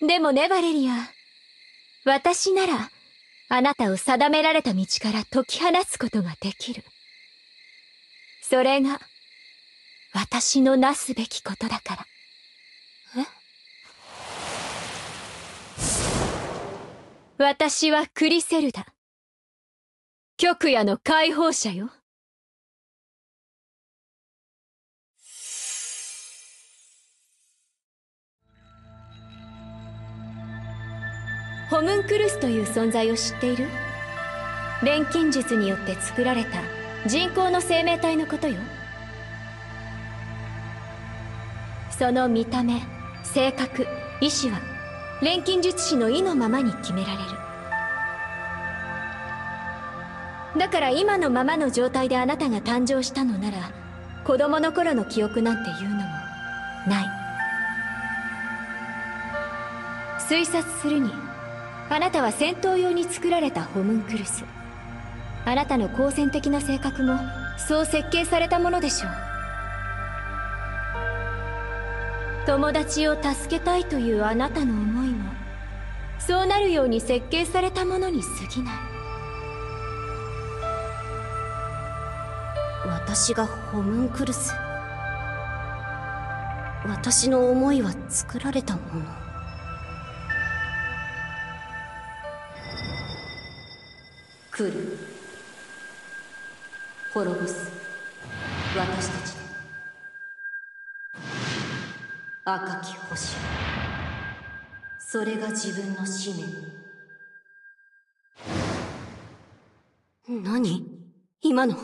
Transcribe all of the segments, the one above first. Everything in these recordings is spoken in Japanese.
でもね、バレリア。私なら、あなたを定められた道から解き放つことができる。それが、私のなすべきことだから。え？私はクリセルダ。極夜の解放者よ。ホムンクルスという存在を知っている？錬金術によって作られた人工の生命体のことよ。その見た目、性格、意志は錬金術師の意のままに決められる。だから今のままの状態であなたが誕生したのなら、子供の頃の記憶なんていうのもない。推察するに、あなたは戦闘用に作られたホムンクルス。あなたの好戦的な性格もそう設計されたものでしょう。友達を助けたいというあなたの思いもそうなるように設計されたものに過ぎない。私がホムンクルス。私の思いは作られたもの。来る。滅ぼす。私たち。赤き星。それが自分の使命。何？今の。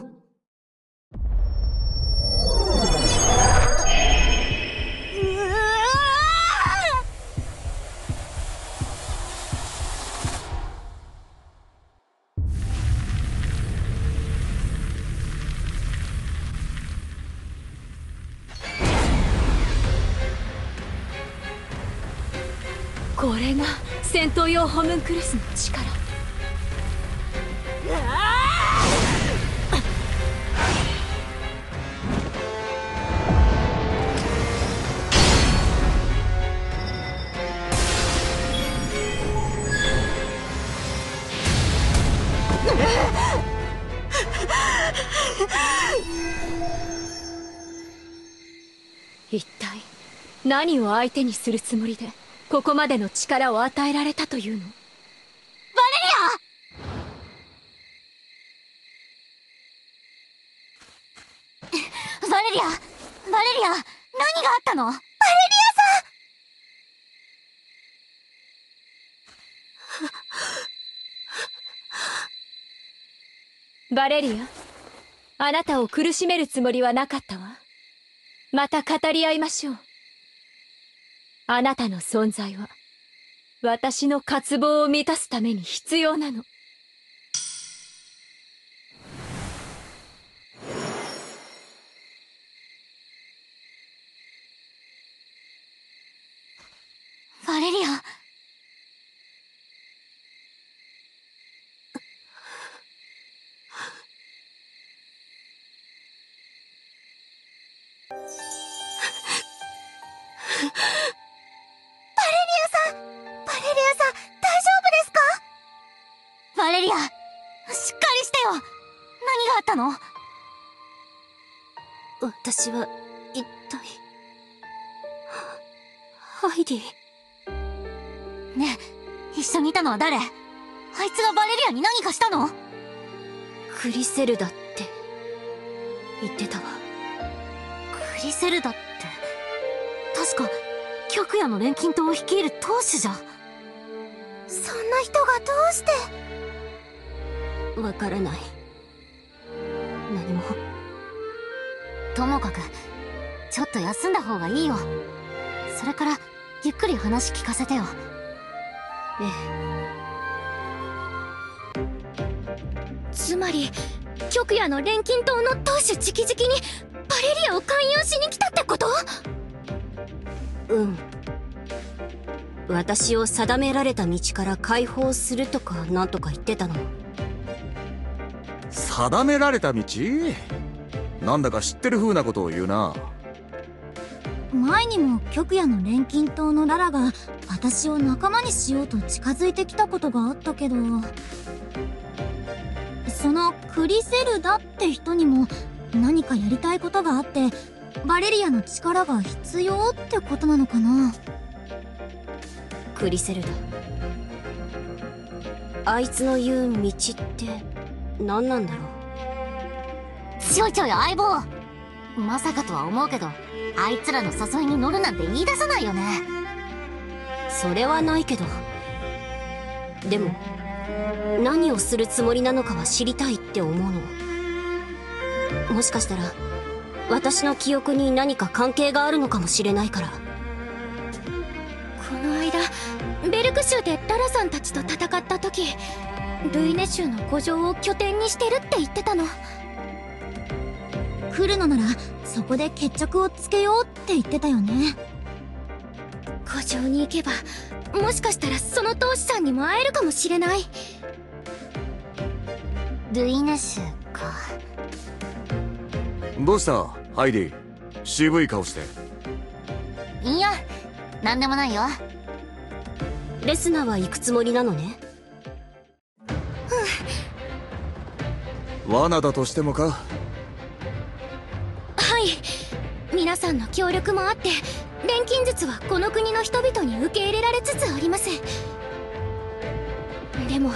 これが戦闘用ホムンクルスの力。一体何を相手にするつもりでここまでの力を与えられたというの？バレリア！バレリア、何があったの？バレリアさん！バレリア、あなたを苦しめるつもりはなかったわ。また語り合いましょう。あなたの存在は、私の渇望を満たすために必要なの。バレリア。私は一体ハイディ。ねえ、一緒にいたのは誰？あいつがバレリアに何かしたの？クリセルダって言ってたわ。クリセルダって確か極夜の錬金党を率いる当主じゃ。そんな人がどうして？わからない。何も。ともかくちょっと休んだ方がいいよ。それからゆっくり話聞かせてよ。ええ。つまり極夜の錬金党の当主直々にバレリアを勧誘しに来たってこと？うん。私を定められた道から解放するとかなんとか言ってたの。定められた道？なんだか知ってる風なことを言うな。前にも極夜の錬金塔のララが私を仲間にしようと近づいてきたことがあったけど、そのクリセルダって人にも何かやりたいことがあってバレリアの力が必要ってことなのかな。クリセルダ、あいつの言う道って何なんだろう。ちょいちょい相棒、まさかとは思うけどあいつらの誘いに乗るなんて言い出さないよね。それはないけど、でも何をするつもりなのかは知りたいって思うの。もしかしたら私の記憶に何か関係があるのかもしれないから。この間ベルク州でダラさんたちと戦った時、ルイネ州の古城を拠点にしてるって言ってたの。来るのならそこで決着をつけようって言ってたよね。古城に行けばもしかしたらその投資さんにも会えるかもしれない。ルイネ州か。どうしたハイディ、渋い顔して。いや何でもないよ。レスナーは行くつもりなのね。罠だとしてもか。皆さんの協力もあって錬金術はこの国の人々に受け入れられつつあります。でも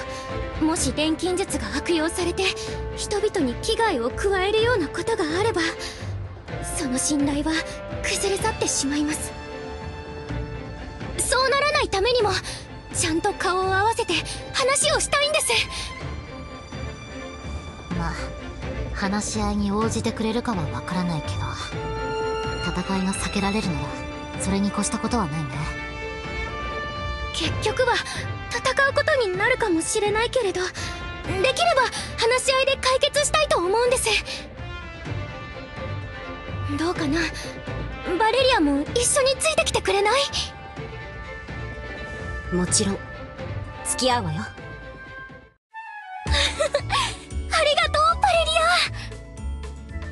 もし錬金術が悪用されて人々に危害を加えるようなことがあれば、その信頼は崩れ去ってしまいます。そうならないためにもちゃんと顔を合わせて話をしたいんです。まあ話し合いに応じてくれるかはわからないけど、戦いが避けられるならそれに越したことはないね。結局は戦うことになるかもしれないけれど、できれば話し合いで解決したいと思うんです。どうかな、バレリアも一緒についてきてくれない？もちろん付き合うわよ。ありがとうバレ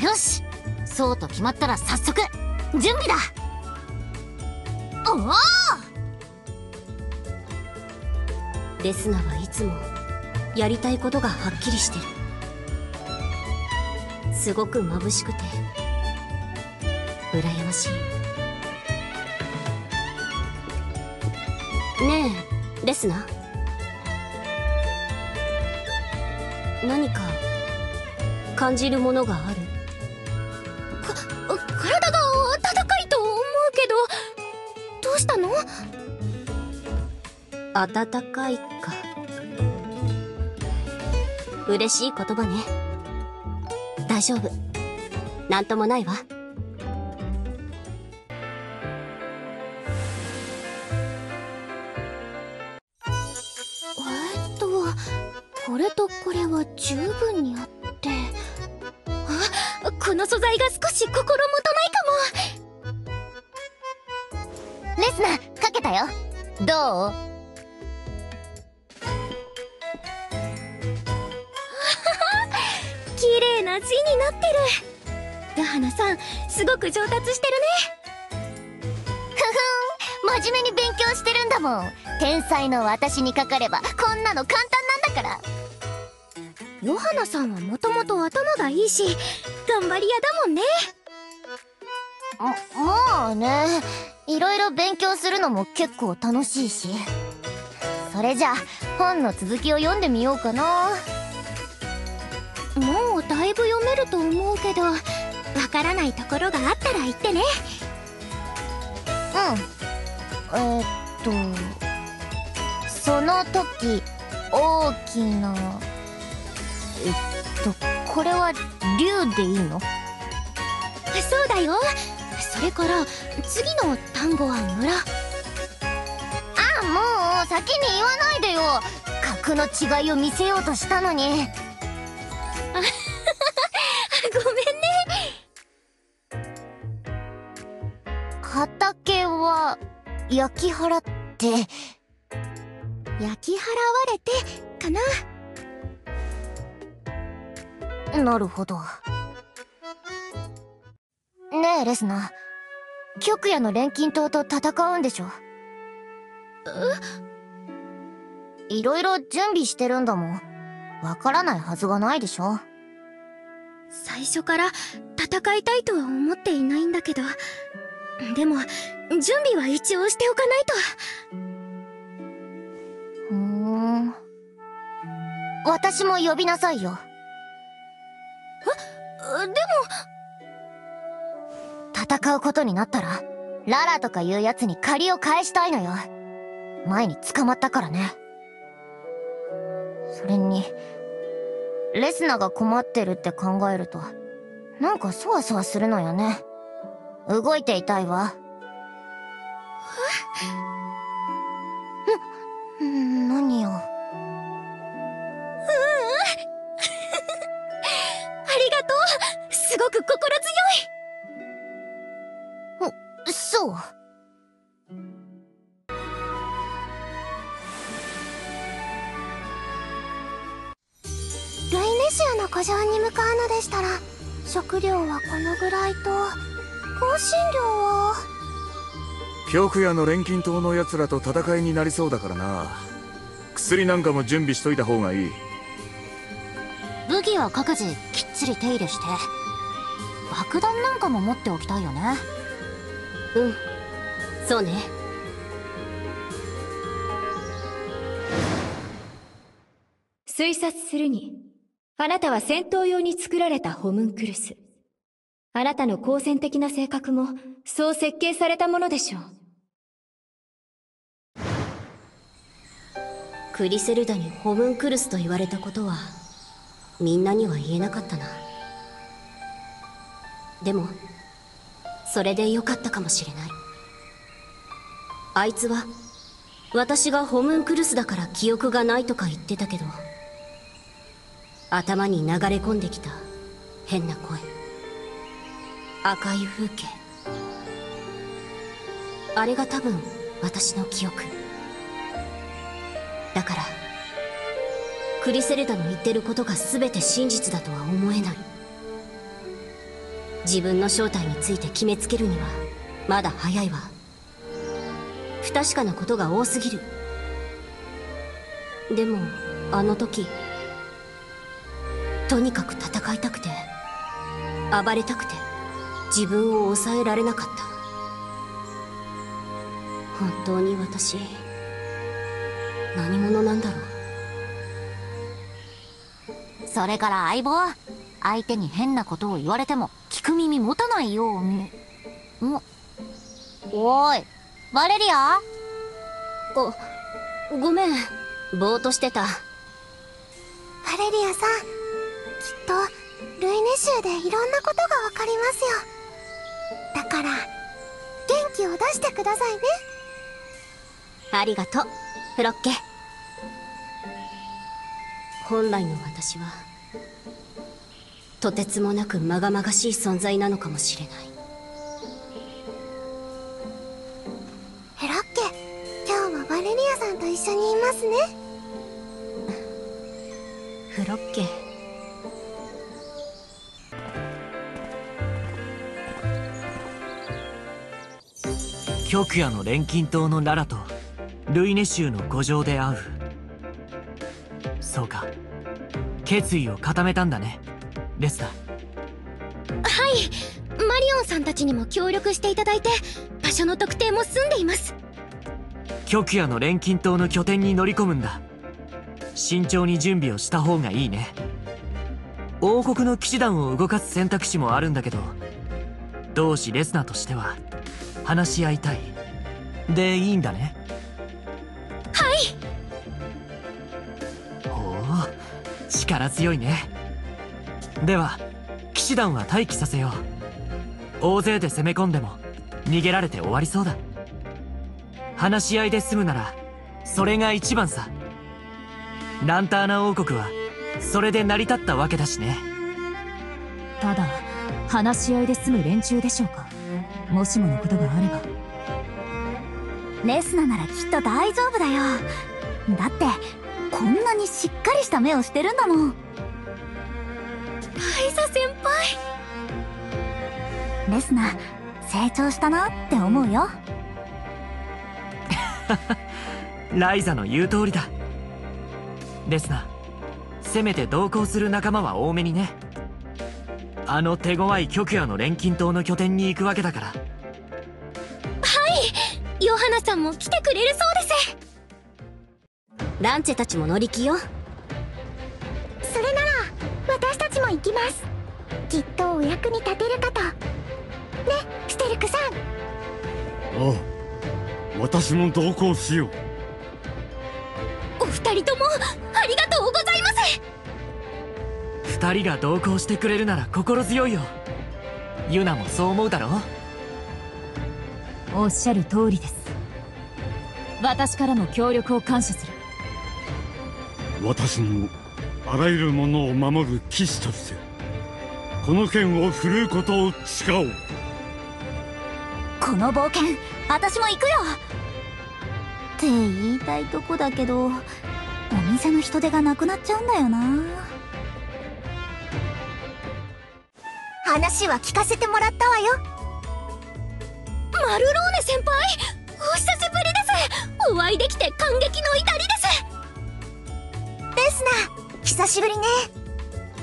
リア。よし、そうと決まったら早速準備だ。おお、レスナはいつもやりたいことがはっきりしてる。すごく眩しくて羨ましい。ねえレスナ、何か感じるものがある？体が温かいと思うけど、どうしたの？温かいか。嬉しい言葉ね。大丈夫、なんともないわ。これとこれは十分にあって、あ、この素材が少し心もとないかも。レスナーかけたよ、どう？綺麗な字になってる。ラハナさんすごく上達してるね。ふふん、真面目に勉強してるんだもん。天才の私にかかればこんなの簡単なんだから。ヨハナさんはもともと頭がいいし頑張り屋だもんね。まあね、いろいろ勉強するのも結構楽しいし。それじゃあ本の続きを読んでみようかな。もうだいぶ読めると思うけど、わからないところがあったら言ってね。うん。その時大きなこれは竜でいいの？そうだよ。それから次の単語は村。あ、もう先に言わないでよ。格の違いを見せようとしたのに。ごめんね。畑は焼き払って、焼き払われてかな。なるほど。ねえレスナー、極夜の錬金塔と戦うんでしょ。え？いろいろ準備してるんだもん。わからないはずがないでしょ。最初から戦いたいとは思っていないんだけど、でも準備は一応しておかないと。ふーん、私も呼びなさいよ。でも戦うことになったらララとかいうやつに借りを返したいのよ。前に捕まったからね。それにレスナが困ってるって考えるとなんかそわそわするのよね。動いていたいわ。何よ。すごく心強い。そう。ルイネシアの古城に向かうのでしたら食料はこのぐらいと、香辛料は極夜の錬金塔のやつらと戦いになりそうだからな。薬なんかも準備しといた方がいい。武器は各自きっちり手入れして、爆弾なんかも持っておきたいよね。うん、そうね。推察するに、あなたは戦闘用に作られたホムンクルス。あなたの好戦的な性格もそう設計されたものでしょう。クリセルダにホムンクルスと言われたことはみんなには言えなかったな。でもそれでよかったかもしれない。あいつは私がホムンクルスだから記憶がないとか言ってたけど、頭に流れ込んできた変な声、赤い風景、あれが多分私の記憶だから、クリセルダの言ってることが全て真実だとは思えない。自分の正体について決めつけるにはまだ早いわ。不確かなことが多すぎる。でもあの時、とにかく戦いたくて暴れたくて自分を抑えられなかった。本当に私何者なんだろう。それから相棒、相手に変なことを言われても聞く耳持たないように。おい、バレリア？ごめん、ぼーっとしてた。バレリアさん、きっとルイネ州でいろんなことがわかりますよ。だから元気を出してくださいね。ありがとう、フロッケ。本来の私はとてつもなくまがまがしい存在なのかもしれない。フロッケ、今日もバレリアさんと一緒にいますね。フロッケ。極夜の錬金塔のララとルイネ州の古城で会う。そうか、決意を固めたんだね、レスナ。はい、マリオンさんたちにも協力していただいて場所の特定も済んでいます。極夜の錬金塔の拠点に乗り込むんだ。慎重に準備をした方がいいね。王国の騎士団を動かす選択肢もあるんだけど、同志レスナとしては話し合いたい。で、いいんだね。はい。ほう、力強いね。では騎士団は待機させよう。大勢で攻め込んでも逃げられて終わりそうだ。話し合いで済むならそれが一番さ。ランターナ王国はそれで成り立ったわけだしね。ただ話し合いで済む連中でしょうか。もしものことがあれば。レスナならきっと大丈夫だよ。だってこんなにしっかりした目をしてるんだもん。ライザ先輩。レスナ、成長したなって思うよ。ライザの言う通りだ。ですな、せめて同行する仲間は多めにね。あの手強い極夜の錬金塔の拠点に行くわけだから。はい、ヨハナさんも来てくれるそうです。ランチェたちも乗り気よ。それなら私たちも行きます。きっとお役に立てるかとね、ステルクさん。ああ、私も同行しよう。お二人ともありがとうございます。二人が同行してくれるなら心強いよ。ユナもそう思うだろう。おっしゃる通りです。私からも協力を感謝する。私もあらゆるものを守る騎士としてこの剣を振るうことを誓おう。この冒険私も行くよって言いたいとこだけど、お店の人手がなくなっちゃうんだよな。話は聞かせてもらったわよ、マルローネ先輩。お久しぶりです。お会いできて感激の至りです。レスナー、久しぶりね。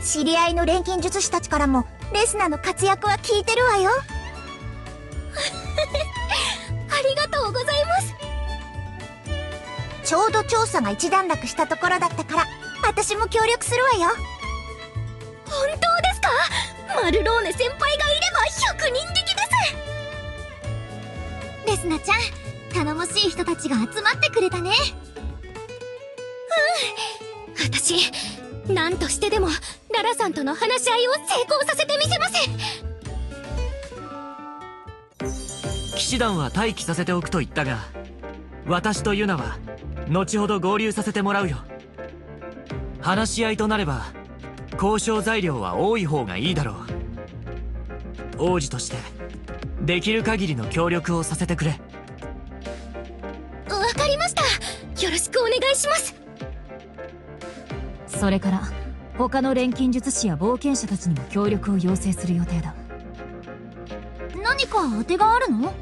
知り合いの錬金術師たちからもレスナーの活躍は聞いてるわよ。ありがとうございます。ちょうど調査が一段落したところだったから私も協力するわよ。本当ですか？マルローネ先輩がいれば100人力です。レスナちゃん、頼もしい人たちが集まってくれたね。うん、私、何としてでもララさんとの話し合いを成功させてみせます。騎士団は待機させておくと言ったが、私とユナは後ほど合流させてもらうよ。話し合いとなれば交渉材料は多い方がいいだろう。王子としてできる限りの協力をさせてくれ。わかりました。よろしくお願いします。それから他の錬金術師や冒険者たちにも協力を要請する予定だ。何か当てがあるの？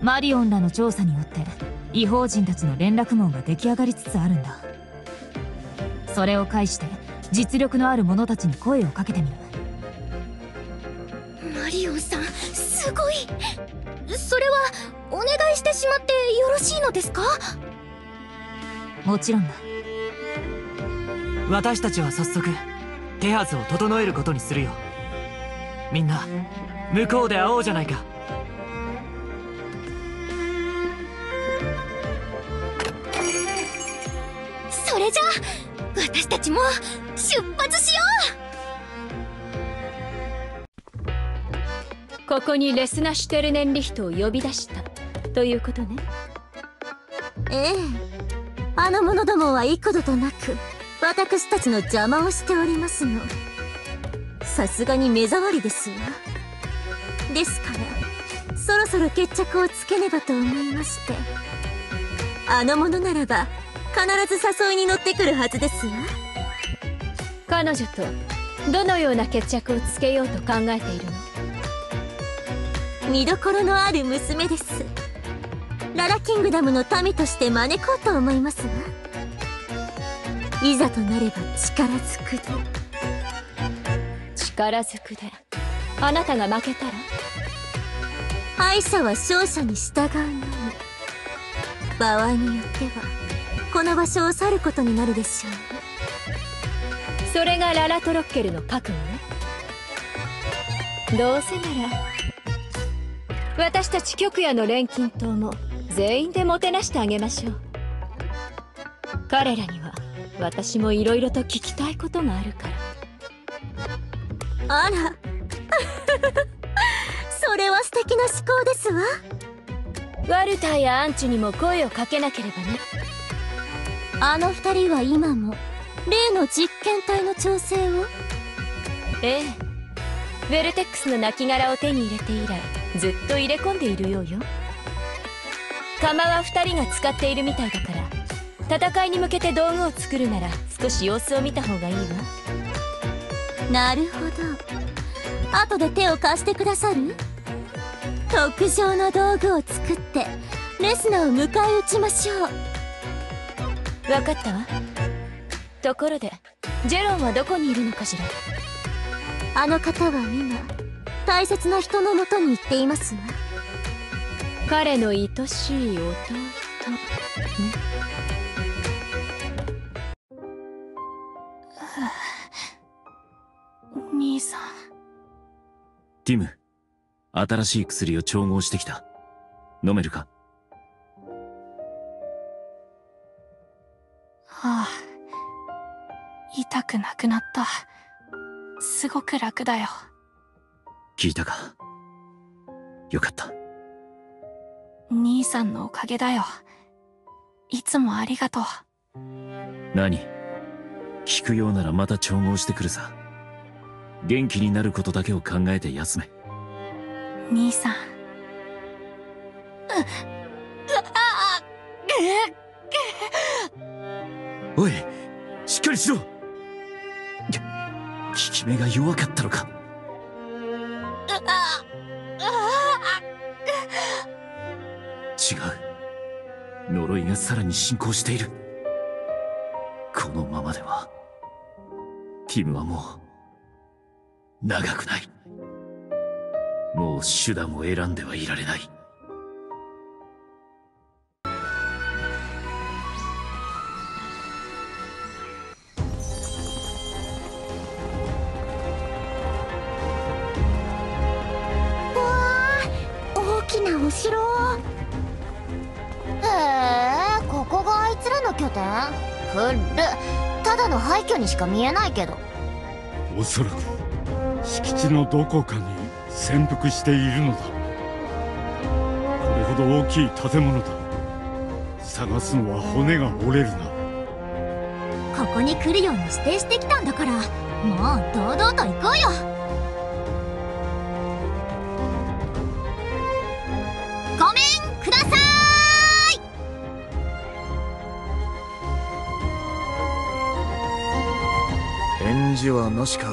マリオンらの調査によって異邦人たちの連絡網が出来上がりつつあるんだ。それを介して実力のある者たちに声をかけてみる。マリオンさん、すごい。それはお願いしてしまってよろしいのですか？もちろんだ。私たちは早速手はずを整えることにするよ。みんな向こうで会おうじゃないか。それじゃあ私たちも出発しよう。ここにレスナ・シュテルネンリヒトを呼び出したということね。ええ、あの者どもは幾度となく私たちの邪魔をしておりますの。さすがに目障りですわ。ですからそろそろ決着をつけねばと思いまして。あの者ならば必ず誘いに乗ってくるはずですわ。彼女とどのような決着をつけようと考えているの？見どころのある娘です。ララキングダムの民として招こうと思いますわ。いざとなれば力ずくで。力ずくであなたが負けたら？敗者は勝者に従うのみ。場合によってはこの場所を去ることになるでしょう。それがララトロッケルの覚悟ね。どうせなら私たち極夜の錬金塔も全員でもてなしてあげましょう。彼らには私もいろいろと聞きたいことがあるから。あら。それは素敵な思考ですわ。ワルターやアンチュにも声をかけなければね。あの二人は今も例の実験体の調整を？ええ、ウェルテックスの亡骸を手に入れて以来ずっと入れ込んでいるようよ。釜は二人が使っているみたいだから、戦いに向けて道具を作るなら少し様子を見た方がいいわ。なるほど。後で手を貸してくださる？特上の道具を作ってレスナを迎え撃ちましょう。分かったわ。ところでジェロンはどこにいるのかしら。あの方は今大切な人のもとに行っていますわ。彼の愛しい弟ね。兄さん。ティム、新しい薬を調合してきた。飲めるか。ああ、痛くなくなった。すごく楽だよ。聞いたか。よかった。兄さんのおかげだよ。いつもありがとう。何、聞くようならまた調合してくるさ。元気になることだけを考えて休め。兄さん。おい、しっかりしろ。効き目が弱かったのか。違う。呪いがさらに進行している。このままではティムはもう長くない。もう手段を選んではいられない。ここがあいつらの拠点。古っ。ただの廃墟にしか見えないけど、おそらく敷地のどこかに潜伏しているのだ。これほど大きい建物だ。探すのは骨が折れるな。ここに来るように指定してきたんだから、もう堂々と行こうよ。返事はなしか。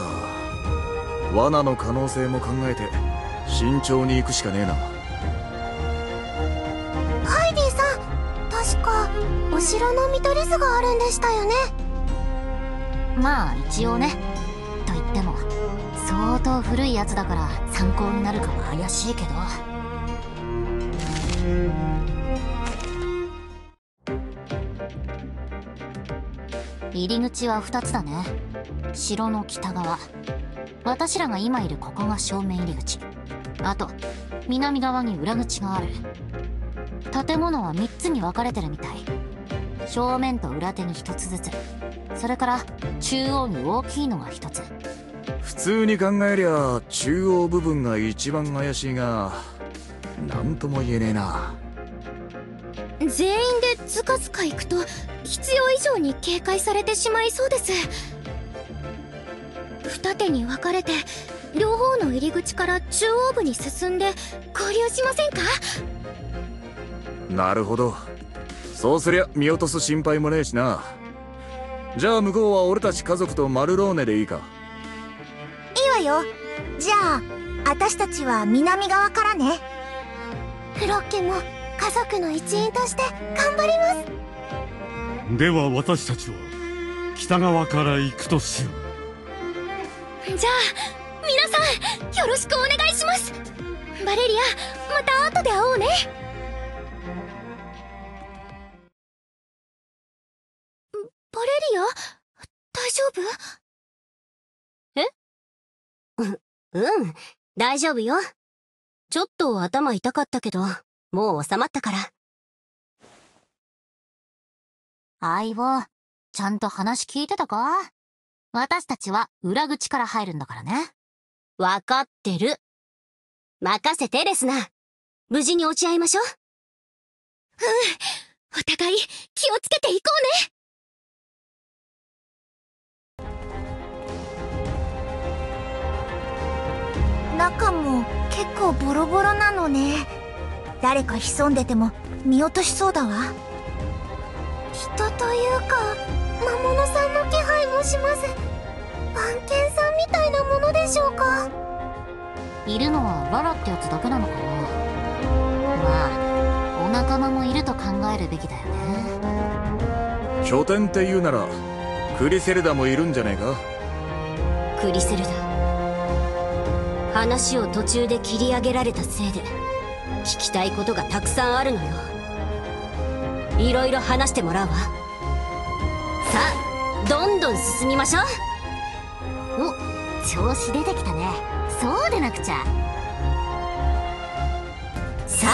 罠の可能性も考えて慎重に行くしかねえな。ハイディさん、確かお城の見取り図があるんでしたよね。まあ一応ね。と言っても相当古いやつだから参考になるかは怪しいけど。入り口は2つだね。城の北側、私らが今いるここが正面入り口。あと南側に裏口がある。建物は3つに分かれてるみたい。正面と裏手に1つずつ、それから中央に大きいのが1つ。普通に考えりゃ中央部分が一番怪しいが、何とも言えねえな。全員でずかずか行くと必要以上に警戒されてしまいそうです。二手に分かれて両方の入り口から中央部に進んで合流しませんか。なるほど。そうすりゃ見落とす心配もねえしな。じゃあ向こうは俺たち家族とマルローネでいいか。いいわよ。じゃあ私たちは南側からね。フロッケも家族の一員として頑張ります。では私たちは北側から行くとしよう。じゃあ皆さんよろしくお願いします。バレリア、また後で会おうね。バレリア、大丈夫？え？うん、大丈夫よ。ちょっと頭痛かったけど、もう収まったから。相棒、ちゃんと話聞いてたか？私たちは裏口から入るんだからね。わかってる。任せて、レスナ。無事に落ち合いましょう。うん。お互い気をつけていこうね。中も結構ボロボロなのね。誰か潜んでても見落としそうだわ。人というか魔物さんの気配もします。番犬さんみたいなものでしょうか。いるのはバラってやつだけなのかな。まあお仲間もいると考えるべきだよね。拠点っていうならクリセルダもいるんじゃねえか。クリセルダ、話を途中で切り上げられたせいで聞きたいことがたくさんあるのよ。いろいろ話してもらうわ。さあどんどん進みましょう。おっ、調子出てきたね。そうでなくちゃ。さあ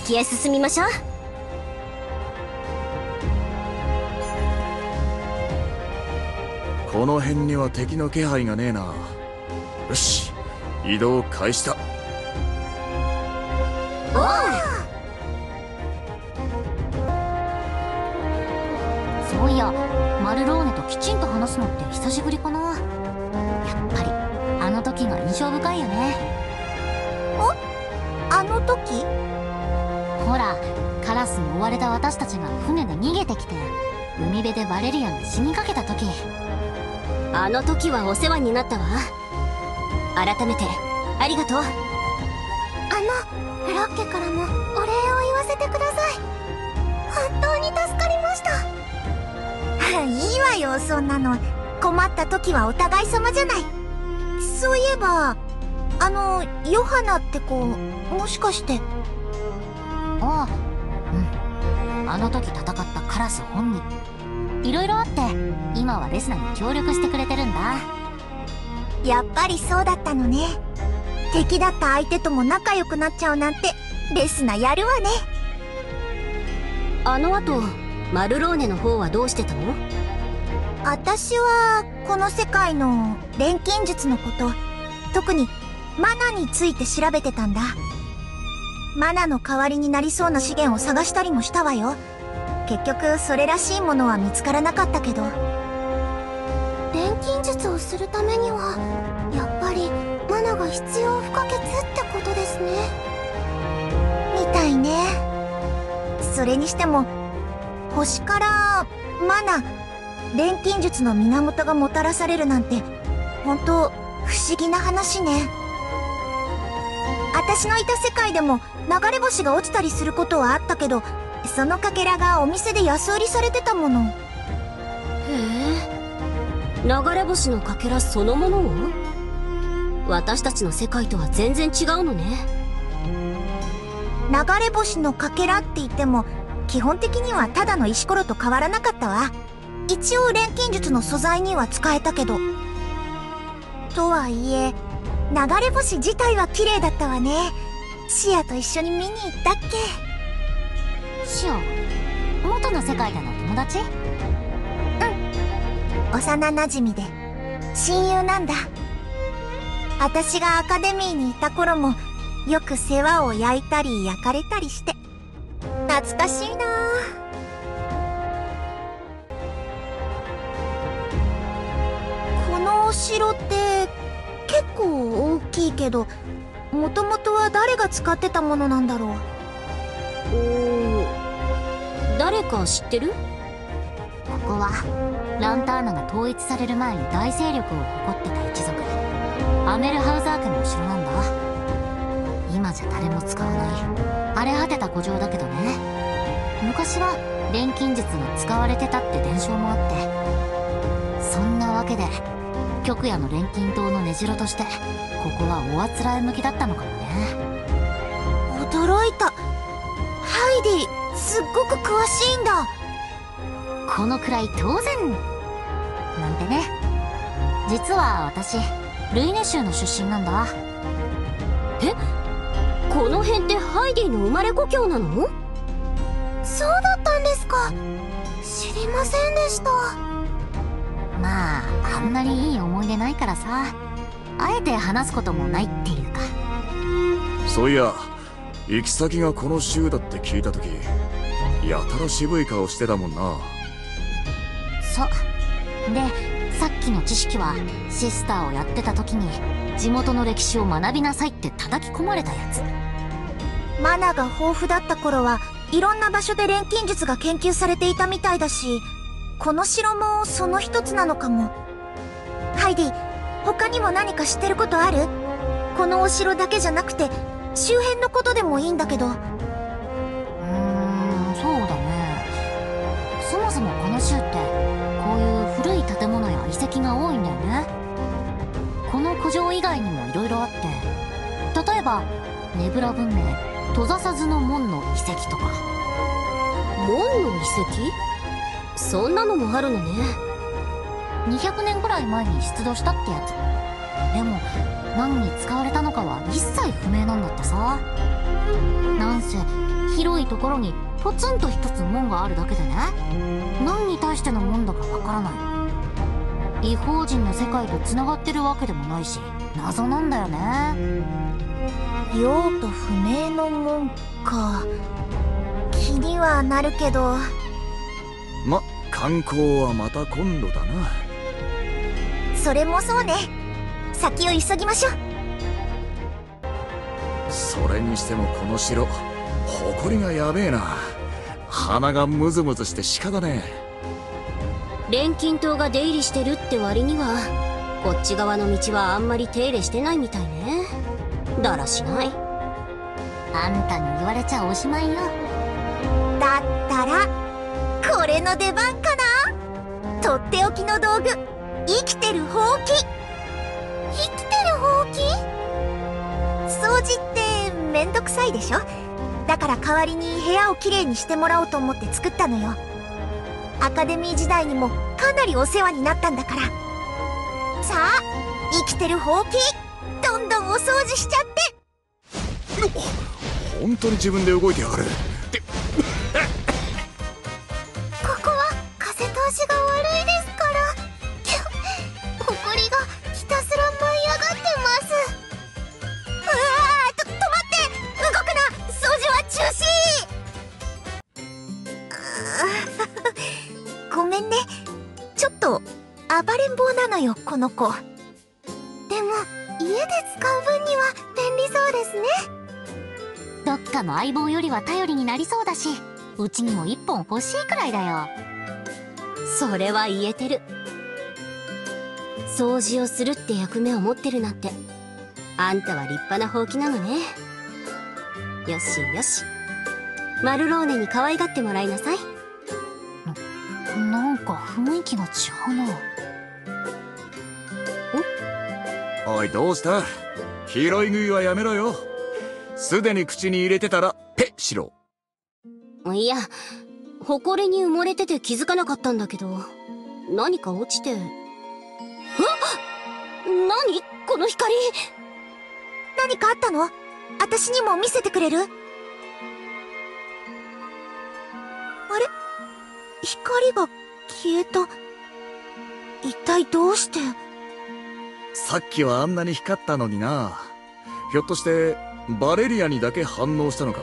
先へ進みましょう。この辺には敵の気配がねえな。よし、移動開始だ。おう、そういやマルローネときちんと話すのって久しぶりかな。やっぱりあの時が印象深いよね。お、あの時？ほら、カラスに追われた私たちが船で逃げてきて海辺でバレリアンが死にかけた時。あの時はお世話になったわ。改めてありがとう。あのラッケからもお礼を言わせてください。本当に助かりました。いいわよ、そんなの。困った時はお互い様じゃない。そういえばあのヨハナって子、もしかして。ああ、うん、あの時戦ったカラス本人、いろいろあって今はレスナに協力してくれてるんだ。やっぱりそうだったのね。敵だった相手とも仲良くなっちゃうなんてレスナやるわね。あのあとマルローネの方はどうしてたの？私はこの世界の錬金術のこと、特にマナについて調べてたんだ。マナの代わりになりそうな資源を探したりもしたわよ。結局それらしいものは見つからなかったけど。錬金術をするためにはやっぱりマナが必要不可欠ってことですね。みたいね。それにしても星からマナ、錬金術の源がもたらされるなんて本当不思議な話ね。私のいた世界でも流れ星が落ちたりすることはあったけど、そのかけらがお店で安売りされてたもの。へえ、流れ星のかけらそのものを？私たちの世界とは全然違うのね。流れ星のかけらって言っても基本的にはただの石ころと変わらなかったわ。一応錬金術の素材には使えたけど。とはいえ流れ星自体は綺麗だったわね。シアと一緒に見に行ったっけ。シア、元の世界での友達？うん、幼なじみで親友なんだ。私がアカデミーにいた頃もよく世話を焼いたり焼かれたりして懐かしいな。このお城って結構大きいけど、もともとは誰が使ってたものなんだろう。誰か知ってる？ここはランターナが統一される前に大勢力を誇ってた一族、アメルハウザー家のお城なんだ。今じゃ誰も使わない荒れ果てた古城だけどね。昔は錬金術が使われてたって伝承もあって。そんなわけで極夜の錬金塔の根城としてここはおあつらえ向きだったのかもね。驚いた。ハイディすっごく詳しいんだ。このくらい当然なんてね。実は私ルイネ州の出身なんだ。え、この辺ってハイディの生まれ故郷なの？そうだったんですか。知りませんでした。まああんまりいい思い出ないからさ、あえて話すこともないっていうか。そういや行き先がこの州だって聞いた時やたら渋い顔してたもんな。そうで、さっきの知識はシスターをやってた時に地元の歴史を学びなさいって叩き込まれたやつ。マナが豊富だった頃はいろんな場所で錬金術が研究されていたみたいだし、この城もその一つなのかも。ハイディ、他にも何か知ってることある？このお城だけじゃなくて周辺のことでもいいんだけど。そうだね。そもそもこの州ってこういう古い建物や遺跡が多いんだよね。この古城以外にもいろいろあって、例えばネブラ文明閉ざさずの門の遺跡とか。門の遺跡？そんなのもあるのね。200年ぐらい前に出土したってやつ。でも何に使われたのかは一切不明なんだってさ。なんせ広いところにポツンと一つ門があるだけでね、何に対しての門だかわからない。異邦人の世界とつながってるわけでもないし、謎なんだよね。用途不明の門か、気にはなるけど。ま、観光はまた今度だな。それもそうね。先を急ぎましょう。それにしてもこの城、埃がやべえな。鼻がムズムズして仕方ねえ。錬金塔が出入りしてるって割には、こっち側の道はあんまり手入れしてないみたいね。だらしない。あんたに言われちゃおしまいよ。だったらこれの出番かな。とっておきの道具、生きてるほうき。生きてるほうき？掃除ってめんどくさいでしょ。だから代わりに部屋をきれいにしてもらおうと思って作ったのよ。アカデミー時代にもかなりお世話になったんだから。さあ、生きてるほうき、どんどんお掃除しちゃって。本当に自分で動いてやがる。でここは風通しが悪いですから、ほこりがひたすら舞い上がってます。うわー、止まって、動くな。掃除は中止。ごめんね、ちょっと暴れん坊なのよ、この子。でも家で使う分には便利そうですね。どっかの相棒よりは頼りになりそうだし、うちにも一本欲しいくらいだよ。それは言えてる。掃除をするって役目を持ってるなんて、あんたは立派なほうきなのね。よしよし、マルローネに可愛がってもらいなさい。なんか雰囲気が違うな。おい、どうした？拾い食いはやめろよ。すでに口に入れてたらペッしろ。いや、埃に埋もれてて気づかなかったんだけど、何か落ちて。あっ、何この光。何かあったの？私にも見せてくれる？あれ、光が消えた。一体どうして？さっきはあんなに光ったのにな。ひょっとしてバレリアにだけ反応したのか。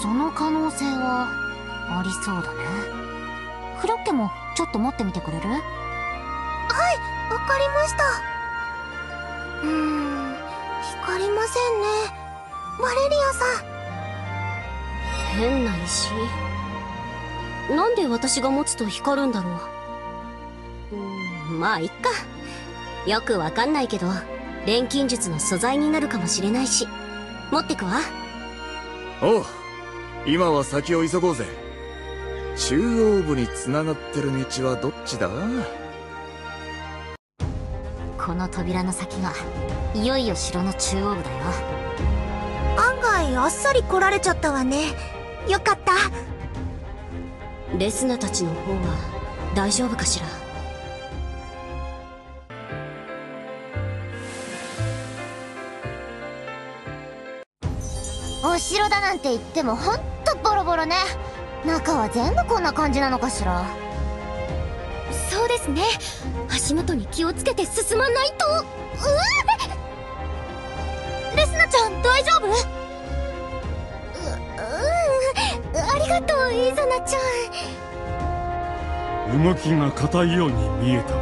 その可能性はありそうだね。フロッケもちょっと持ってみてくれる？はい、わかりました。光りませんね、バレリアさん。変な石。なんで私が持つと光るんだろう。まあいっか。よくわかんないけど、錬金術の素材になるかもしれないし、持ってくわ。おう、今は先を急ごうぜ。中央部に繋がってる道はどっちだ？この扉の先がいよいよ城の中央部だよ。案外あっさり来られちゃったわね。よかった。レスナたちの方は大丈夫かしら。お城だなんて言ってもほんとボロボロね。中は全部こんな感じなのかしら。そうですね、足元に気をつけて進まないと。うわっ、レスナちゃん大丈夫？ありがとう、イザナちゃん。動きが硬いように見えた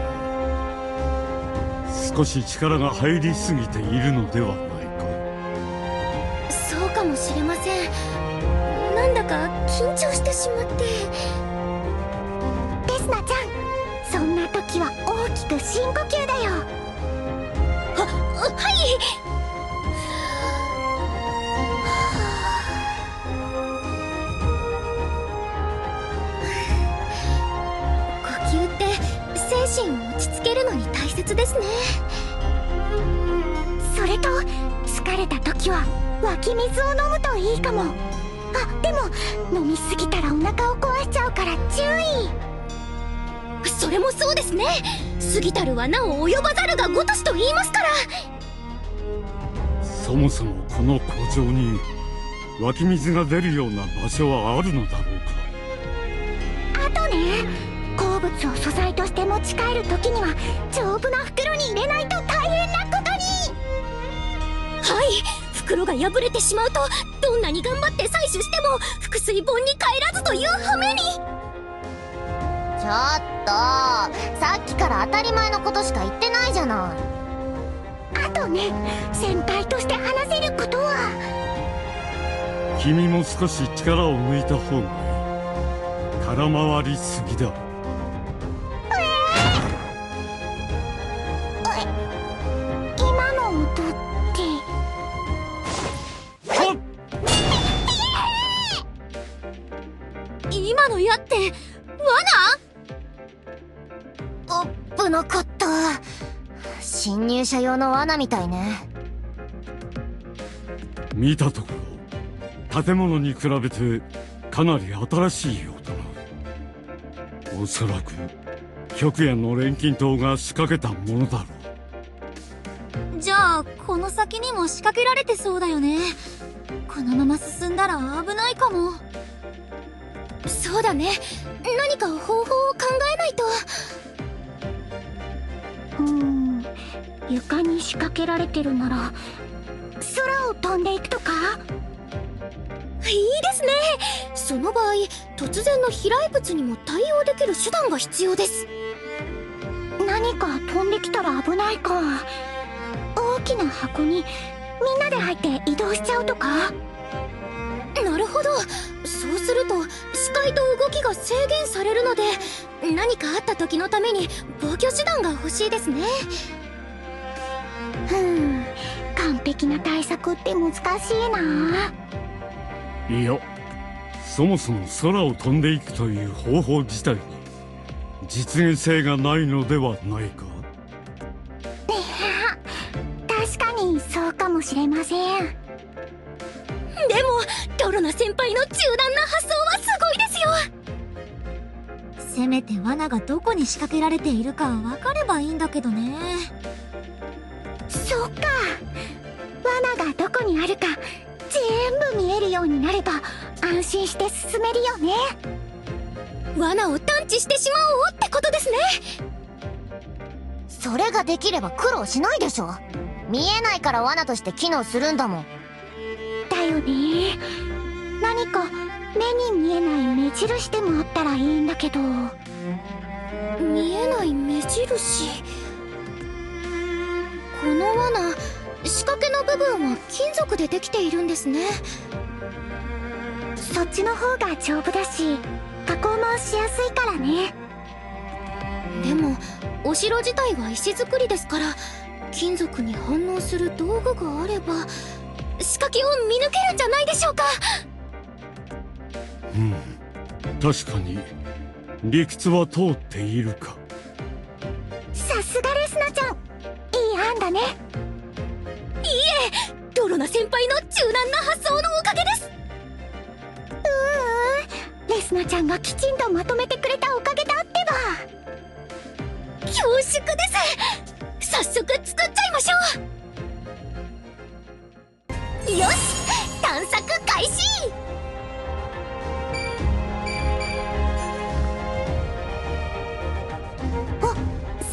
が、少し力が入りすぎているのではないかもしれません。なんだか緊張してしまって。レスナちゃん、そんな時は大きく深呼吸だよ。はい。心を落ち着けるのに大切ですね。それと疲れた時は湧き水を飲むといいかも。あ、でも飲みすぎたらお腹を壊しちゃうから注意。それもそうですね。過ぎたるはなお及ばざるがごとしと言いますから。そもそもこの工場に湧き水が出るような場所はあるのだろうか。あとね、鉱物を素材として持ち帰る時には丈夫な袋に入れないと大変なことに。はい、袋が破れてしまうとどんなに頑張って採取しても腹水盆に帰らずという羽目に。ちょっと、さっきから当たり前のことしか言ってないじゃない。あとね、先輩として話せることは。君も少し力を抜いた方がいい。空回りすぎだ。今の矢って罠？おっぶなかった。侵入者用の罠みたいね。見たところ建物に比べてかなり新しいようだな。おそらく極夜の錬金塔が仕掛けたものだろう。じゃあこの先にも仕掛けられてそうだよね。このまま進んだら危ないかも。そうだね、何か方法を考えないと。床に仕掛けられてるなら空を飛んでいくとかいいですね。その場合突然の飛来物にも対応できる手段が必要です。何か飛んできたら危ないか。大きな箱にみんなで入って移動しちゃうとか。なるほど、そうすると視界と動きが制限されるので何かあった時のために防御手段が欲しいですね。完璧な対策って難しいな。いや、そもそも空を飛んでいくという方法自体に実現性がないのではないか。いや、確かにそうかもしれません。でもドロナ先輩の柔軟な発想はすごいですよ。せめて罠がどこに仕掛けられているか分かればいいんだけどね。そっか、罠がどこにあるか全部見えるようになると安心して進めるよね。罠を探知してしまおうってことですね。それができれば苦労しないでしょ。見えないから罠として機能するんだもん。だよね。何か目に見えない目印でもあったらいいんだけど。見えない目印。この罠、仕掛けの部分は金属でできているんですね。そっちの方が丈夫だし加工もしやすいからね。でもお城自体は石造りですから、金属に反応する道具があれば仕掛けを見抜けるんじゃないでしょうか。確かに理屈は通っているか。さすがレスナちゃん、いい案だね。いいえ、ドロナ先輩の柔軟な発想のおかげです。レスナちゃんがきちんとまとめてくれたおかげであってば恐縮です。早速作っちゃいましょう。よし、探索開始。お、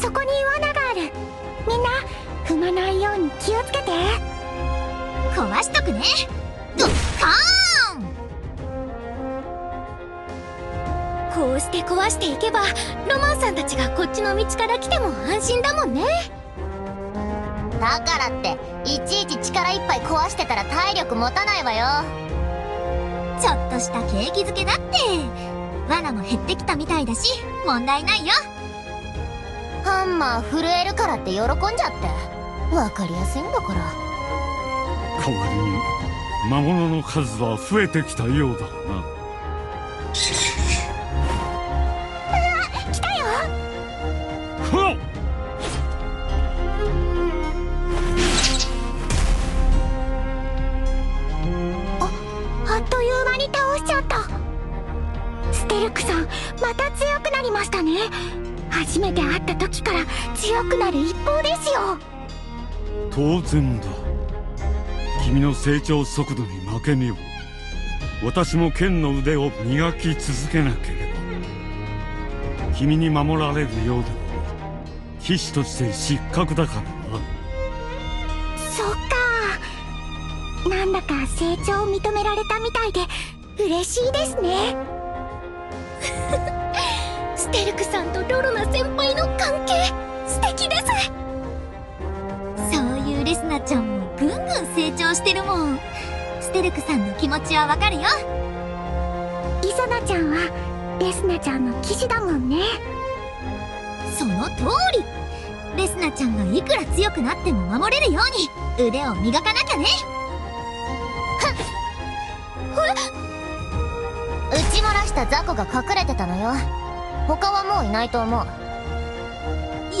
そこに罠がある。みんな踏まないように気をつけて。壊しとくね。ドッカーン。こうして壊していけばロマンさんたちがこっちの道から来ても安心だもんね。だからっていちいち力いっぱい壊してたら体力持たないわよ。ちょっとした景気づけだって。罠も減ってきたみたいだし問題ないよ。ハンマー震えるからって喜んじゃって。わかりやすいんだから。代わりに魔物の数は増えてきたようだな。ましたね。初めて会った時から強くなる一方ですよ。当然だ。君の成長速度に負けぬよう私も剣の腕を磨き続けなければ。君に守られるようでは騎士として失格だからな。そっか、なんだか成長を認められたみたいで嬉しいですね。ステルクさんとロロナ先輩の関係素敵です。そういうレスナちゃんもぐんぐん成長してるもん。ステルクさんの気持ちはわかるよ。イソナちゃんはレスナちゃんの騎士だもんね。その通り。レスナちゃんがいくら強くなっても守れるように腕を磨かなきゃね。撃ち漏らした雑魚が隠れてたのよ。他はもういないと思う。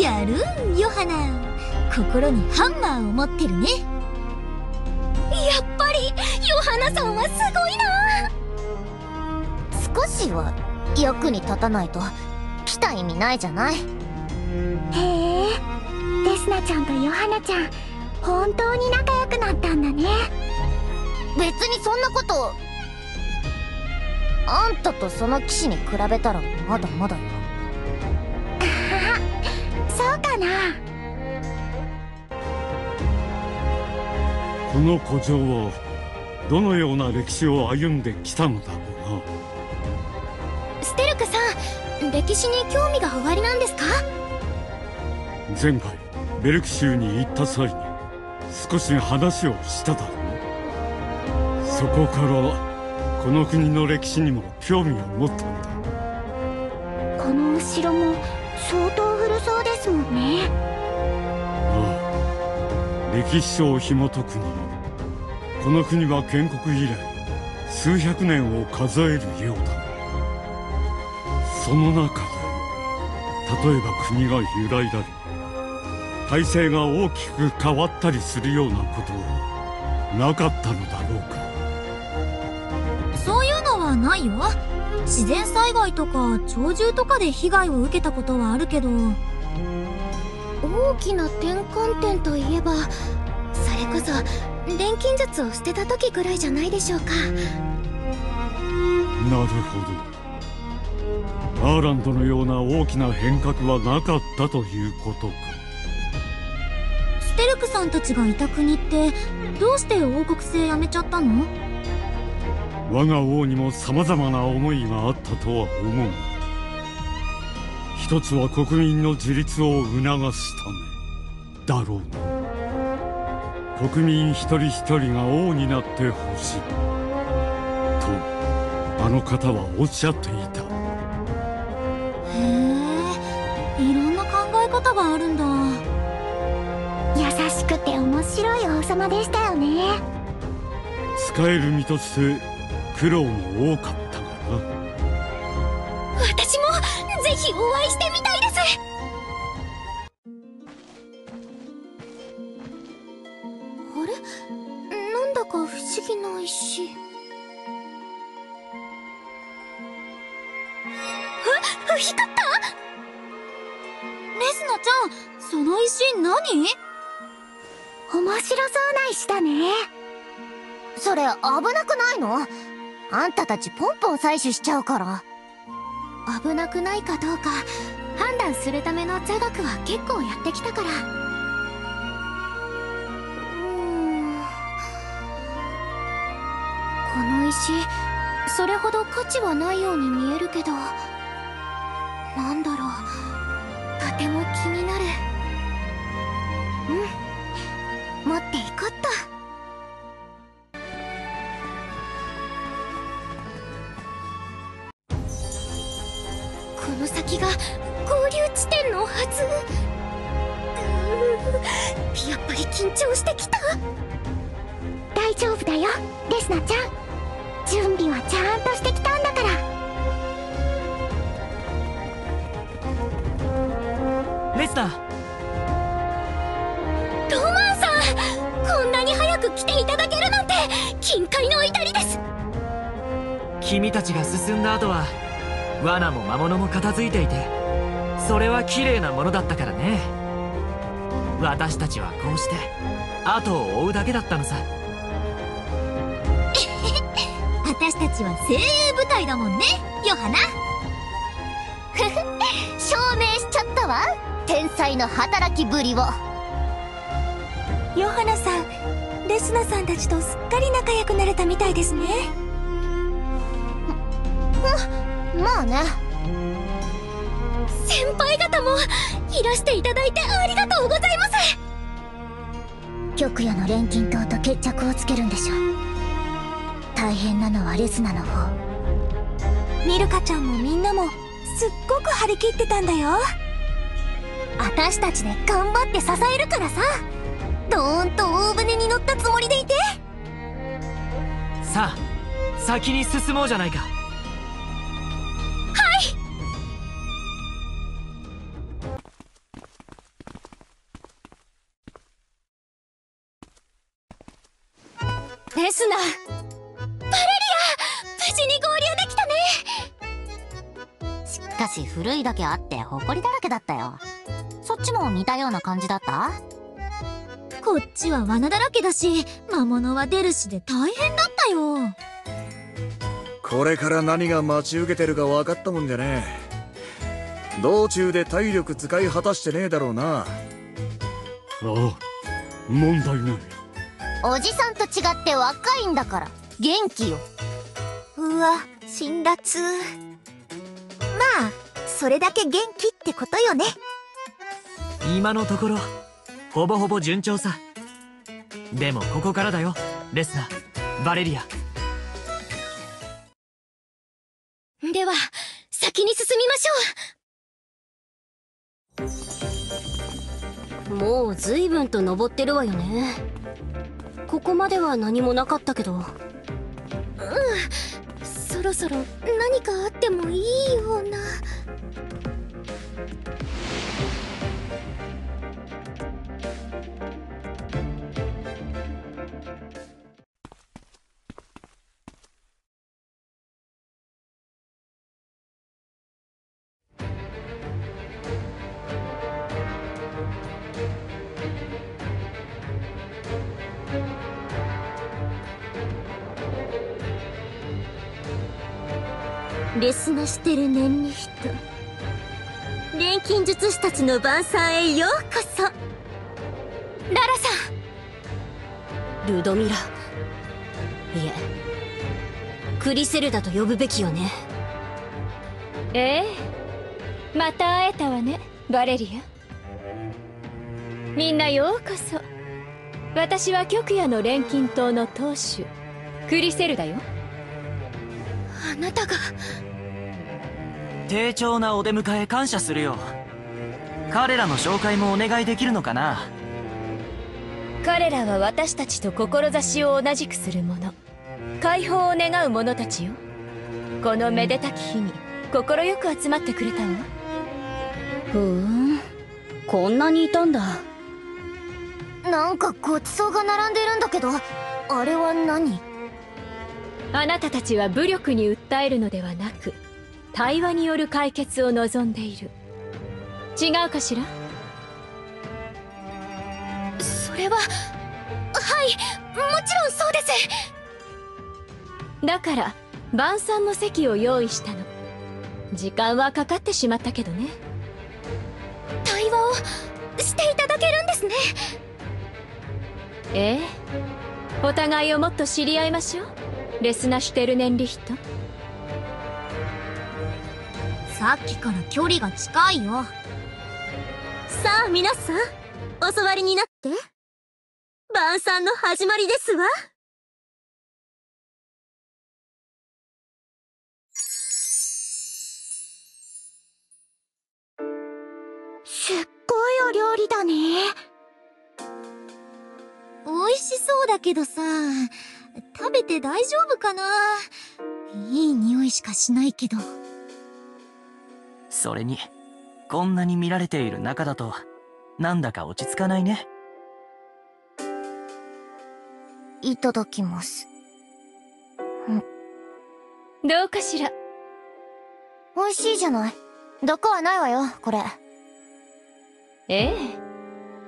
やるんヨハナ、心にハンマーを持ってるね。やっぱりヨハナさんはすごいな。少しは役に立たないと来た意味ないじゃない。へえ、レスナちゃんとヨハナちゃん本当に仲良くなったんだね。別にそんなこと。あんたとその騎士に比べたらまだまだよ。ああ、そうかな。この古城はどのような歴史を歩んできたのだろうな。ステルクさん、歴史に興味がおありなんですか？前回ベルク州に行った際に少し話をしただろう。そこからこの国の歴史にも興味を持ったんだ。このお城も相当古そうですもんね。ああ、歴史書を紐解くにこの国は建国以来数百年を数えるようだ。その中で例えば国が揺らいだり体制が大きく変わったりするようなことはなかったのだろうか。そういうのはないよ。自然災害とか鳥獣とかで被害を受けたことはあるけど、大きな転換点といえばそれこそ錬金術を捨てた時ぐらいじゃないでしょうか。なるほど。アーランドのような大きな変革はなかったということか。ステルクさんたちがいた国ってどうして王国制やめちゃったの？我が王にも様々な思いがあったとは思う。一つは国民の自立を促すためだろうな。国民一人一人が王になってほしいとあの方はおっしゃっていた。へえ、いろんな考え方があるんだ。優しくて面白い王様でしたよね。仕える身として苦労も多かったかな。私もぜひお会いしてみたいです。あれ、なんだか不思議な石。光った。レスナちゃん、その石何？面白そうな石だね。それ危なくないの？あんたたちポンポン採取しちゃうから。危なくないかどうか判断するための座学は結構やってきたから。この石それほど価値はないように見えるけど、なんだろう、とても気になる。うん、持っていこっと。この先が合流地点のはず。やっぱり緊張してきた。大丈夫だよレスナちゃん、準備はちゃんとしてきたんだから。レスナ、ロマンさん、こんなに早く来ていただけるなんて金塊の至りです。君たちが進んだ後は罠も魔物も片付いていて、それは綺麗なものだったからね。私たちはこうして後を追うだけだったのさ。私たちは精鋭部隊だもんね、ヨハナ。証明しちゃったわ、天才の働きぶりを。ヨハナさん、レスナさんたちとすっかり仲良くなれたみたいですね。まあね。先輩方もいらしていただいてありがとうございます。極夜の錬金塔と決着をつけるんでしょう。大変なのはレスナの方。ミルカちゃんもみんなもすっごく張り切ってたんだよ。私たちで頑張って支えるからさ。どーんと大船に乗ったつもりでいて。さあ先に進もうじゃないか。レスナ、バレリア、無事に合流できたね。しかし古いだけあって埃だらけだったよ。そっちも似たような感じだった？こっちは罠だらけだし、魔物は出るしで大変だったよ。これから何が待ち受けてるか分かったもんじゃねえ。道中で体力使い果たしてねえだろうな。ああ、問題ない。おじさんと違って若いんだから元気よ。うわ、辛辣。まあそれだけ元気ってことよね。今のところほぼほぼ順調さ。でもここからだよ、レスナ、バレリア。では先に進みましょう。もう随分と登ってるわよね。ここまでは何もなかったけど。うん、そろそろ何かあってもいいような。レスナしてる年に人、錬金術師たちの晩餐へようこそ。ララさん、ルドミラ、いえクリセルダと呼ぶべきよね。ええ、また会えたわね、バレリア。みんなようこそ。私は極夜の錬金塔の当主、クリセルダよ。あなたが。丁重なお出迎え感謝するよ。彼らの紹介もお願いできるのかな。彼らは私たちと志を同じくする者、解放を願う者たちよ。このめでたき日に快く集まってくれたわ。ふーん、こんなにいたんだ。なんかごちそうが並んでるんだけど、あれは何？あなたたちは武力に訴えるのではなく、対話による解決を望んでいる。違うかしら？それは、はい、もちろんそうです。だから晩餐の席を用意したの。時間はかかってしまったけどね。対話をしていただけるんですね。ええ、お互いをもっと知り合いましょう、レスナ・シュテルネンリヒト。さっきから距離が近いよ。さあ皆さん、お座りになって。晩餐の始まりですわ。すっごいお料理だね。美味しそうだけどさ、食べて大丈夫かな。いい匂いしかしないけど。それにこんなに見られている中だとなんだか落ち着かないね。いただきます。どうかしら。美味しいじゃない。毒はないわよ、これ。ええ。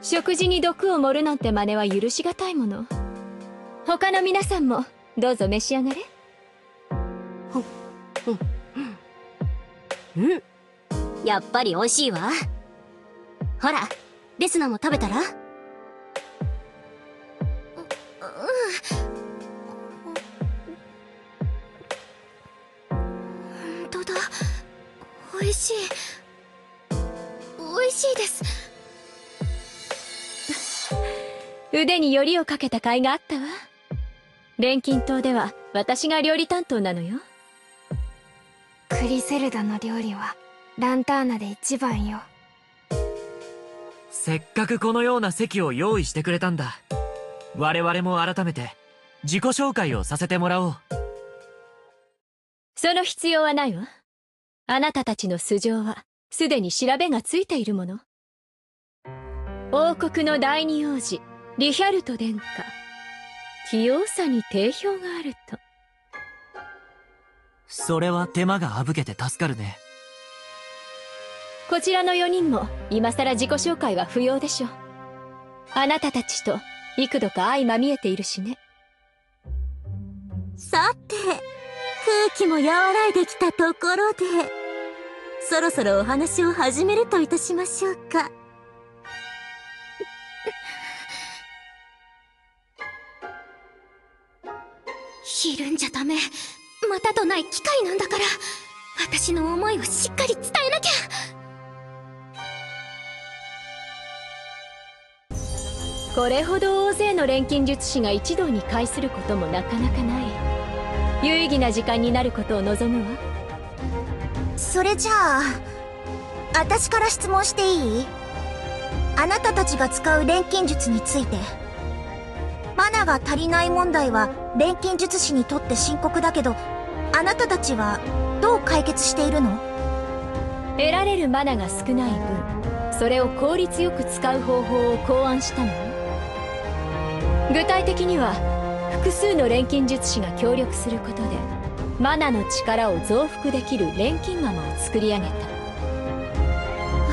食事に毒を盛るなんて真似は許しがたいもの。他の皆さんも、どうぞ召し上がれ。うん。やっぱり美味しいわ。ほら、レスナも食べたら？美味しい、美味しいです腕によりをかけた甲斐があったわ。錬金島では私が料理担当なのよ。クリセルダの料理はランターナで一番よ。せっかくこのような席を用意してくれたんだ。我々も改めて自己紹介をさせてもらおう。その必要はないわ。あなたたちの素性はすでに調べがついているもの。王国の第二王子リヒャルト殿下、器用さに定評があると。それは手間が省けて助かるね。こちらの4人も今さら自己紹介は不要でしょう。あなたたちと幾度か相まみえているしね。さて、空気も和らいできたところで、そろそろお話を始めるといたしましょうか。ひるんじゃダメ。またとない機会なんだから、私の思いをしっかり伝えなきゃ。これほど大勢の錬金術師が一堂に会することもなかなかない有意義な時間になることを望むわ。それじゃあ、私から質問していい？あなたたちが使う錬金術について。マナが足りない問題は錬金術師にとって深刻だけど、あなたたちはどう解決しているの？得られるマナが少ない分、それを効率よく使う方法を考案したの。具体的には、複数の錬金術師が協力することでマナの力を増幅できる錬金釜を作り上げた。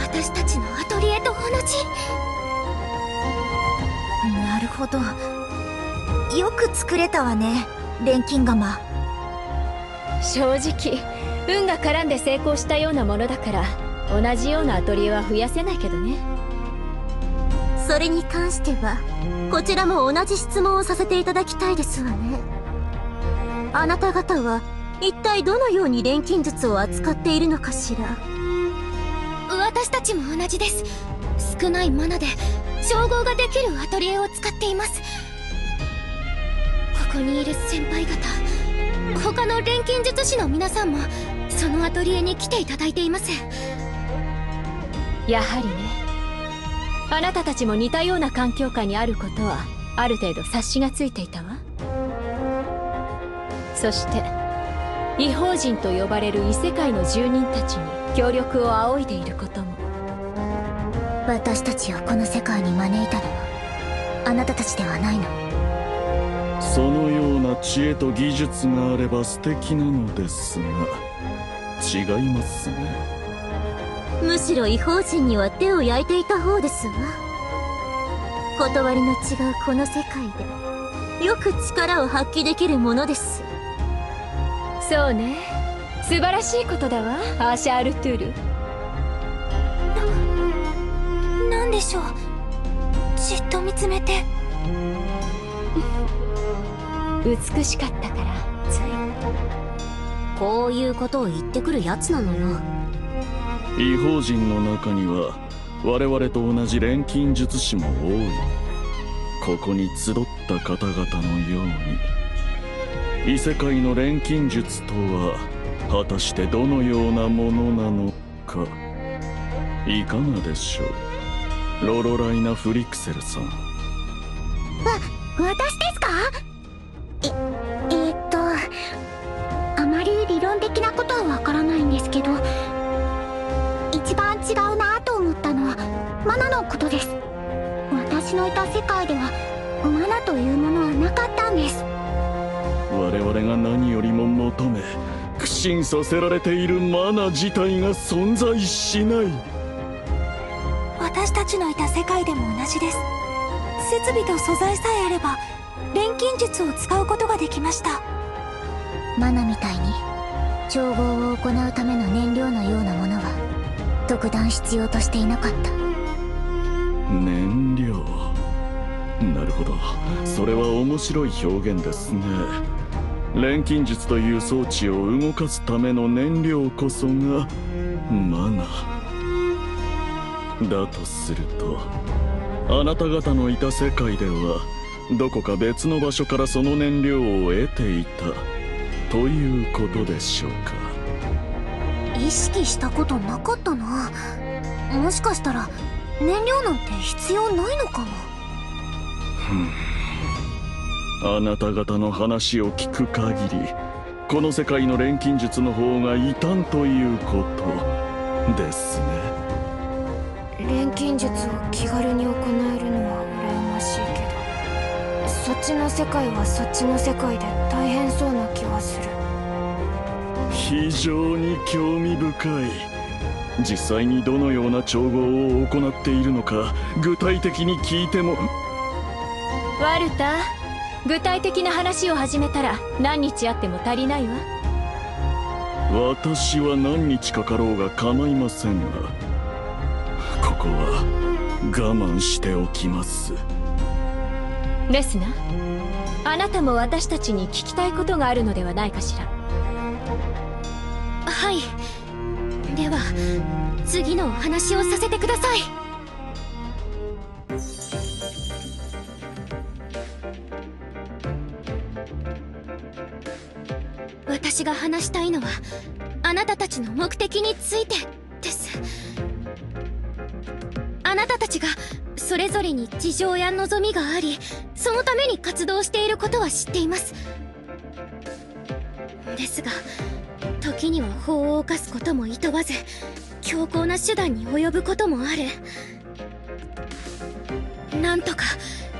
私たちのアトリエと同じ。なるほど、よく作れたわね、錬金釜。正直運が絡んで成功したようなものだから、同じようなアトリエは増やせないけどね。それに関してはこちらも同じ質問をさせていただきたいですわね。あなた方は一体どのように錬金術を扱っているのかしら？私たちも同じです。少ないマナで照合ができるアトリエを使っています。ここにいる先輩方、他の錬金術師の皆さんもそのアトリエに来ていただいています。やはりね、あなたたちも似たような環境下にあることはある程度察しがついていたわ。そして異邦人と呼ばれる異世界の住人たちに協力を仰いでいることも。私たちをこの世界に招いたのはあなたたちではないの？そのような知恵と技術があれば素敵なのですが、違いますね。むしろ異邦人には手を焼いていた方ですわ。断りの違うこの世界でよく力を発揮できるものです。そうね、素晴らしいことだわ、アーシャ・アルトゥール。なんでしょう、じっと見つめて美しかったからついこういうことを言ってくるやつなのよ。異邦人の中には我々と同じ錬金術師も多い。ここに集った方々のように、異世界の錬金術とは果たしてどのようなものなのか、いかがでしょう、ロロライナ・フリクセルさん。私ですか？あまり理論的なことはわからないんですけど、一番違うなと思ったのはマナのことです。私のいた世界ではマナというものはなかったんです。我々が何よりも求め苦心させられているマナ自体が存在しない。私たちのいた世界でも同じです。設備と素材さえあれば錬金術を使うことができました。マナみたいに調合を行うための燃料のようなものは特段必要としていなかった。燃料、なるほど、それは面白い表現ですね。錬金術という装置を動かすための燃料こそがマナだとすると、あなた方のいた世界ではどこか別の場所からその燃料を得ていたということでしょうか。意識したことなかったな。もしかしたら燃料なんて必要ないのかも。あなた方の話を聞く限り、この世界の錬金術の方が異端ということですね。錬金術を気軽に行えるのは羨ましいけど、そっちの世界はそっちの世界で大変そうな気はする。非常に興味深い。実際にどのような調合を行っているのか具体的に聞いても。ワルタ、具体的な話を始めたら何日あっても足りないわ。私は何日かかろうが構いませんが、ここは我慢しておきます。レスナー、あなたも私たちに聞きたいことがあるのではないかしら。はい。では、次のお話をさせてください。私が話したいのは、あなたたちの目的についてです。あなたたちがそれぞれに事情や望みがあり、そのために活動していることは知っています。ですが、時には法を犯すこともいとわず、強硬な手段に及ぶこともある。なんとか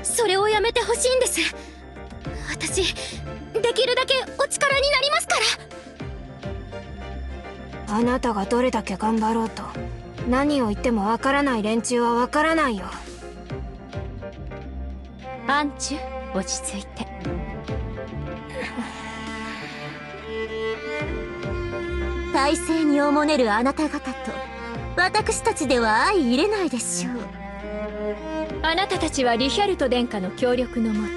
それをやめてほしいんです。私、できるだけお力になりますから。あなたがどれだけ頑張ろうと、何を言ってもわからない連中はわからないよ。アンチュ、落ち着いて。体制におもねるあなた方と私たちでは相入れないでしょう。あなたたちはリヒャルト殿下の協力のも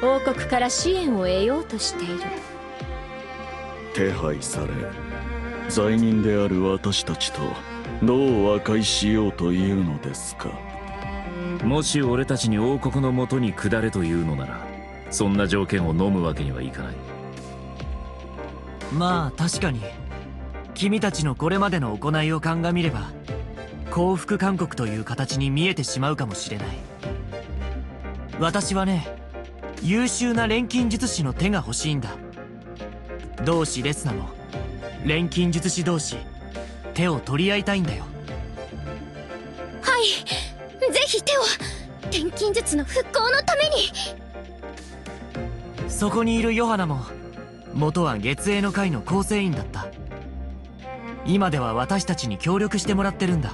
と、王国から支援を得ようとしている。手配され、罪人である私たちとどう和解しようというのですか。もし俺たちに王国のもとに下れというのなら、そんな条件を飲むわけにはいかない。まあ確かに、君たちのこれまでの行いを鑑みれば降伏勧告という形に見えてしまうかもしれない。私はね、優秀な錬金術師の手が欲しいんだ。同志レスナも錬金術師同士手を取り合いたいんだよ。はい、ぜひ手を。錬金術の復興のために。そこにいるヨハナも元は月影の会の構成員だった。今では私たちに協力してもらってるんだ。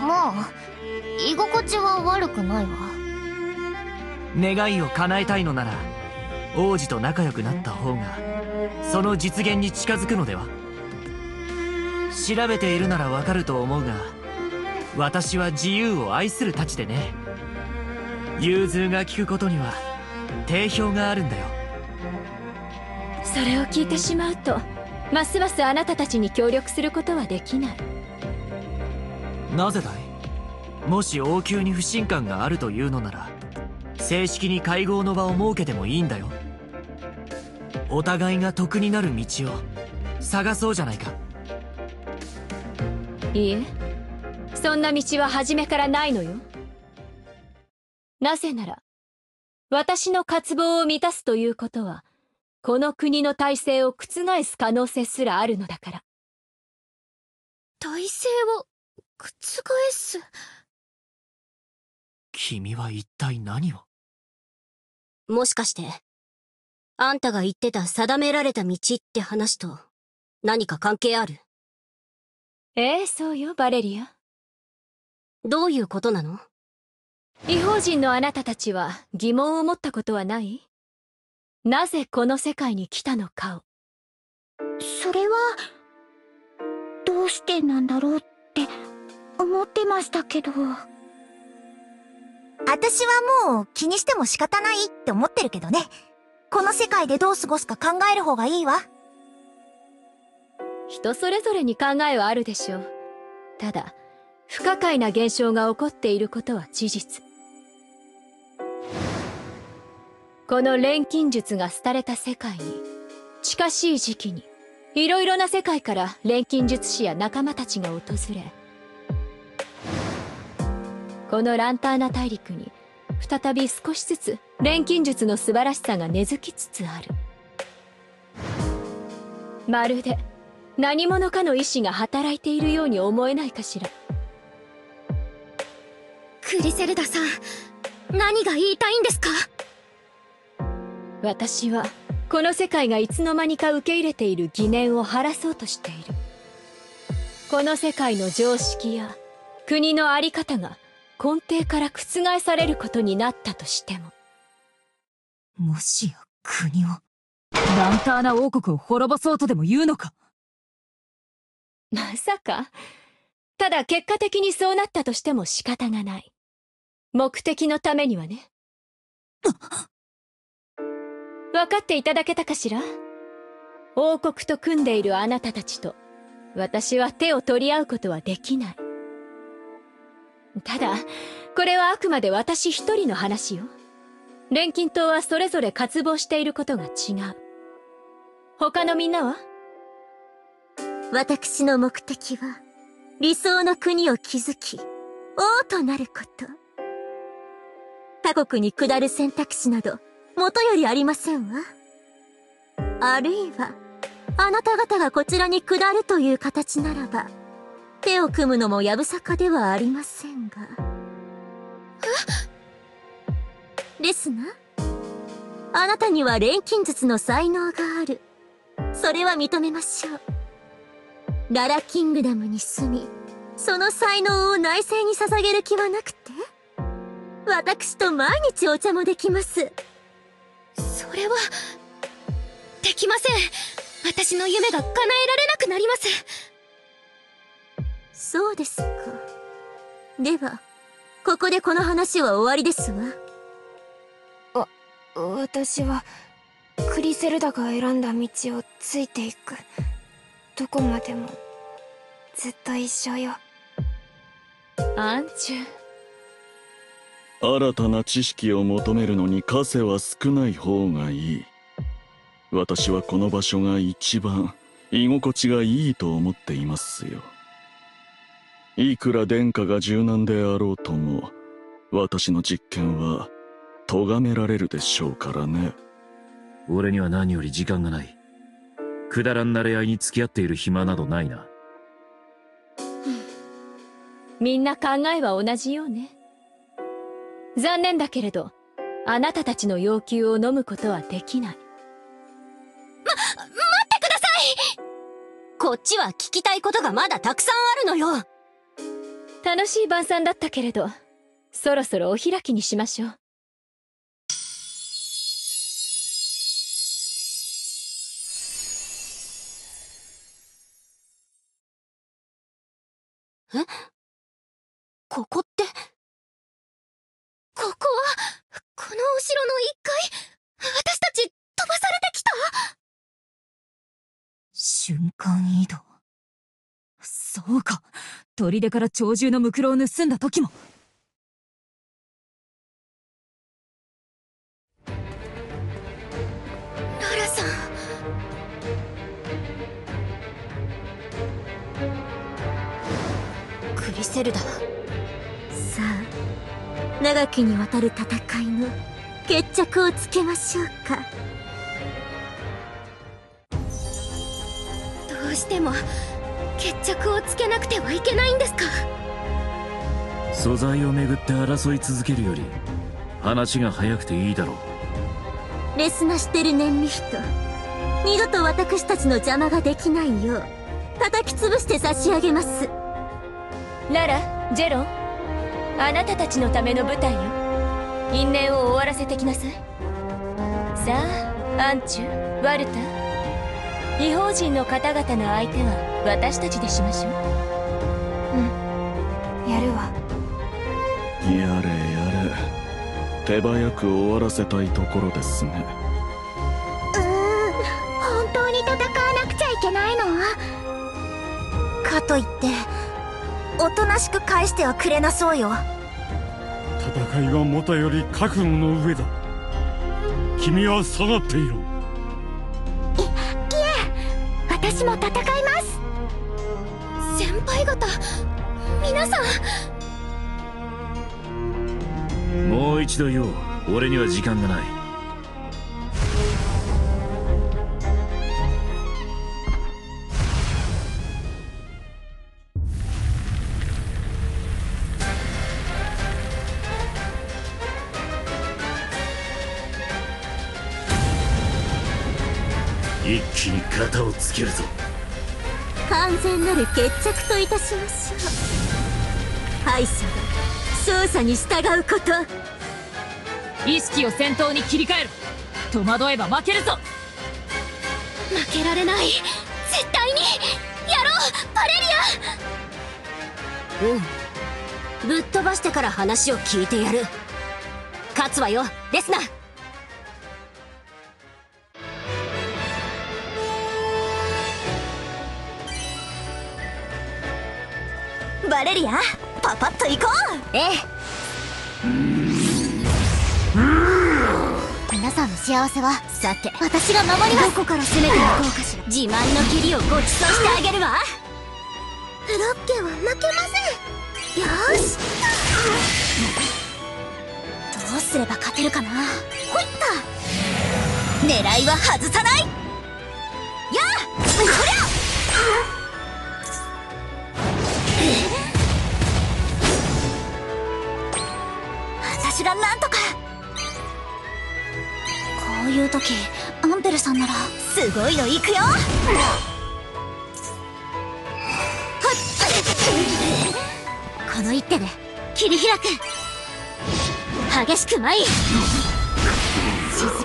まあ居心地は悪くないわ。願いを叶えたいのなら王子と仲良くなった方がその実現に近づくのでは。調べているならわかると思うが、私は自由を愛するたちでね。融通が利くことには定評があるんだよ。それを聞いてしまうと、ますますあなたたちに協力することはできない。なぜだい？もし王宮に不信感があるというのなら、正式に会合の場を設けてもいいんだよ。お互いが得になる道を探そうじゃないか。いいえ、そんな道は初めからないのよ。なぜなら、私の渇望を満たすということは、この国の体制を覆す可能性すらあるのだから。体制を覆す？君は一体何を？もしかして、あんたが言ってた定められた道って話と何か関係ある？ええ、そうよ、バレリア。どういうことなの？異邦人のあなたたちは疑問を持ったことはない？なぜこの世界に来たのかを。それは、どうしてなんだろうって思ってましたけど。私はもう気にしても仕方ないって思ってるけどね。この世界でどう過ごすか考える方がいいわ。人それぞれに考えはあるでしょう。ただ、不可解な現象が起こっていることは事実。この錬金術が廃れた世界に、近しい時期に、いろいろな世界から錬金術師や仲間たちが訪れ、このランターナ大陸に、再び少しずつ錬金術の素晴らしさが根付きつつある。まるで、何者かの意志が働いているように思えないかしら。クリセルダさん、何が言いたいんですか？私はこの世界がいつの間にか受け入れている疑念を晴らそうとしている。この世界の常識や国の在り方が根底から覆されることになったとしても、もしや国をランターナ王国を滅ぼそうとでも言うのか？まさか。ただ結果的にそうなったとしても仕方がない。目的のためにはね。分かっていただけたかしら？王国と組んでいるあなたたちと、私は手を取り合うことはできない。ただ、これはあくまで私一人の話よ。錬金党はそれぞれ渇望していることが違う。他のみんなは？私の目的は、理想の国を築き、王となること。他国に下る選択肢など、もとよりありませんわ。あるいは、あなた方がこちらに下るという形ならば、手を組むのもやぶさかではありませんが。ですな、あなたには錬金術の才能がある。それは認めましょう。ララキングダムに住み、その才能を内政に捧げる気はなくて、私と毎日お茶もできます。それは、できません。私の夢が叶えられなくなります。そうですか。では、ここでこの話は終わりですわ。私は、クリセルダが選んだ道をついていく。どこまでも、ずっと一緒よ。アンジュ。新たな知識を求めるのに枷は少ない方がいい。私はこの場所が一番居心地がいいと思っていますよ。いくら殿下が柔軟であろうとも、私の実験は咎められるでしょうからね。俺には何より時間がない。くだらんな恋愛に付き合っている暇などないな。みんな考えは同じようね。残念だけれど、あなたたちの要求を飲むことはできない。待ってください！こっちは聞きたいことがまだたくさんあるのよ。楽しい晩餐だったけれど、そろそろお開きにしましょう。え？ここって。ここは、このお城の1階？私たち、飛ばされてきた？瞬間移動。そうか。砦から鳥獣のムクロを盗んだ時も。ララさん。セルダはさあ、長きにわたる戦いの決着をつけましょうか。どうしても決着をつけなくてはいけないんですか？素材をめぐって争い続けるより話が早くていいだろう。レスナしてる念美人、二度と私たちの邪魔ができないよう叩き潰して差し上げます。ならジェロン、あなたたちのための舞台よ。因縁を終わらせてきなさい。さあアンチュ、ワルタ、異邦人の方々の相手は私たちでしましょう。うん、やるわ。やれやれ、手早く終わらせたいところですね。本当に戦わなくちゃいけないの？かといっておとなしく返してはくれなそうよ。戦いはもとより覚悟の上だ。君は下がっていろ。いえ、私も戦います。先輩方、皆さん。もう一度よ、俺には時間がない。一気に型をつけるぞ。完全なる決着といたしましょう。敗者は勝者に従うこと。意識を戦闘に切り替える。戸惑えば負けるぞ。負けられない、絶対にやろうパレリア。うん、ぶっ飛ばしてから話を聞いてやる。勝つわよレスナー。バレリア、パパッと行こう。ええ、皆さんの幸せはさて私が守ります。どこから攻めていこうかしら。自慢の蹴りをごちそうしてあげるわ。フロッケは負けません。よーし、どうすれば勝てるかな。ほいった、狙いは外さない。やあこりゃ私がなんとか。こういう時アンペルさんならすごいのいくよ。この一手で切り開く。激しく舞い、静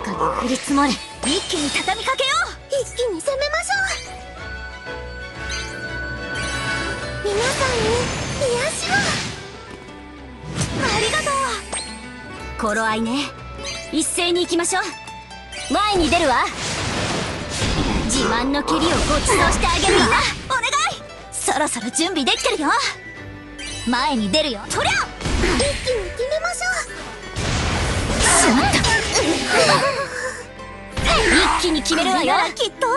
かに降り積もる。一気に畳みかけよう。一気に攻めましょう。皆さんに癒しを。ありがとう。頃合いね、一斉に行きましょう。前に出るわ。自慢の蹴りをごちそうしてあげるわ。お願い、そろそろ準備できてるよ。前に出るよ。とりゃ一気に決めましょう。しまった、一気に決めるわよ。きっと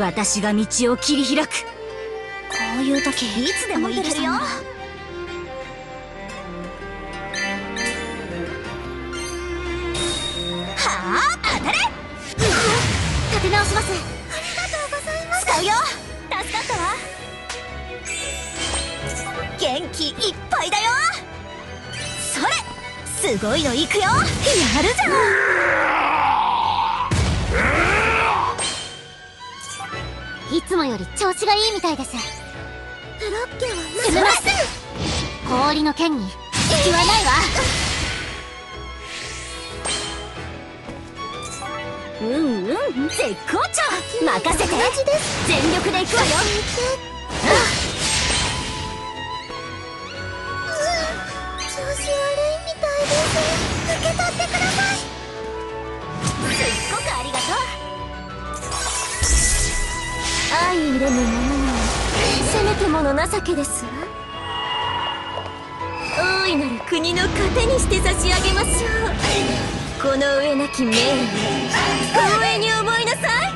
私が道を切り開く。こういう時いつでも行けるよ。立て直します。ありがとうございます。使うよ。助かったわ。元気いっぱいだよ。それ、すごいのいくよ。やるじゃん。いつもより調子がいいみたいです。ブロッケは負けません。氷の剣に隙はないわ。うんうん、絶好調。任せて、全力でいくわよ。調子悪いみたいです。受け取ってください。すっごくありがとう。相入れぬものなせめてもの情けですわ。大いなる国の糧にして差し上げましょう。この上なき命令、光栄に思いなさい。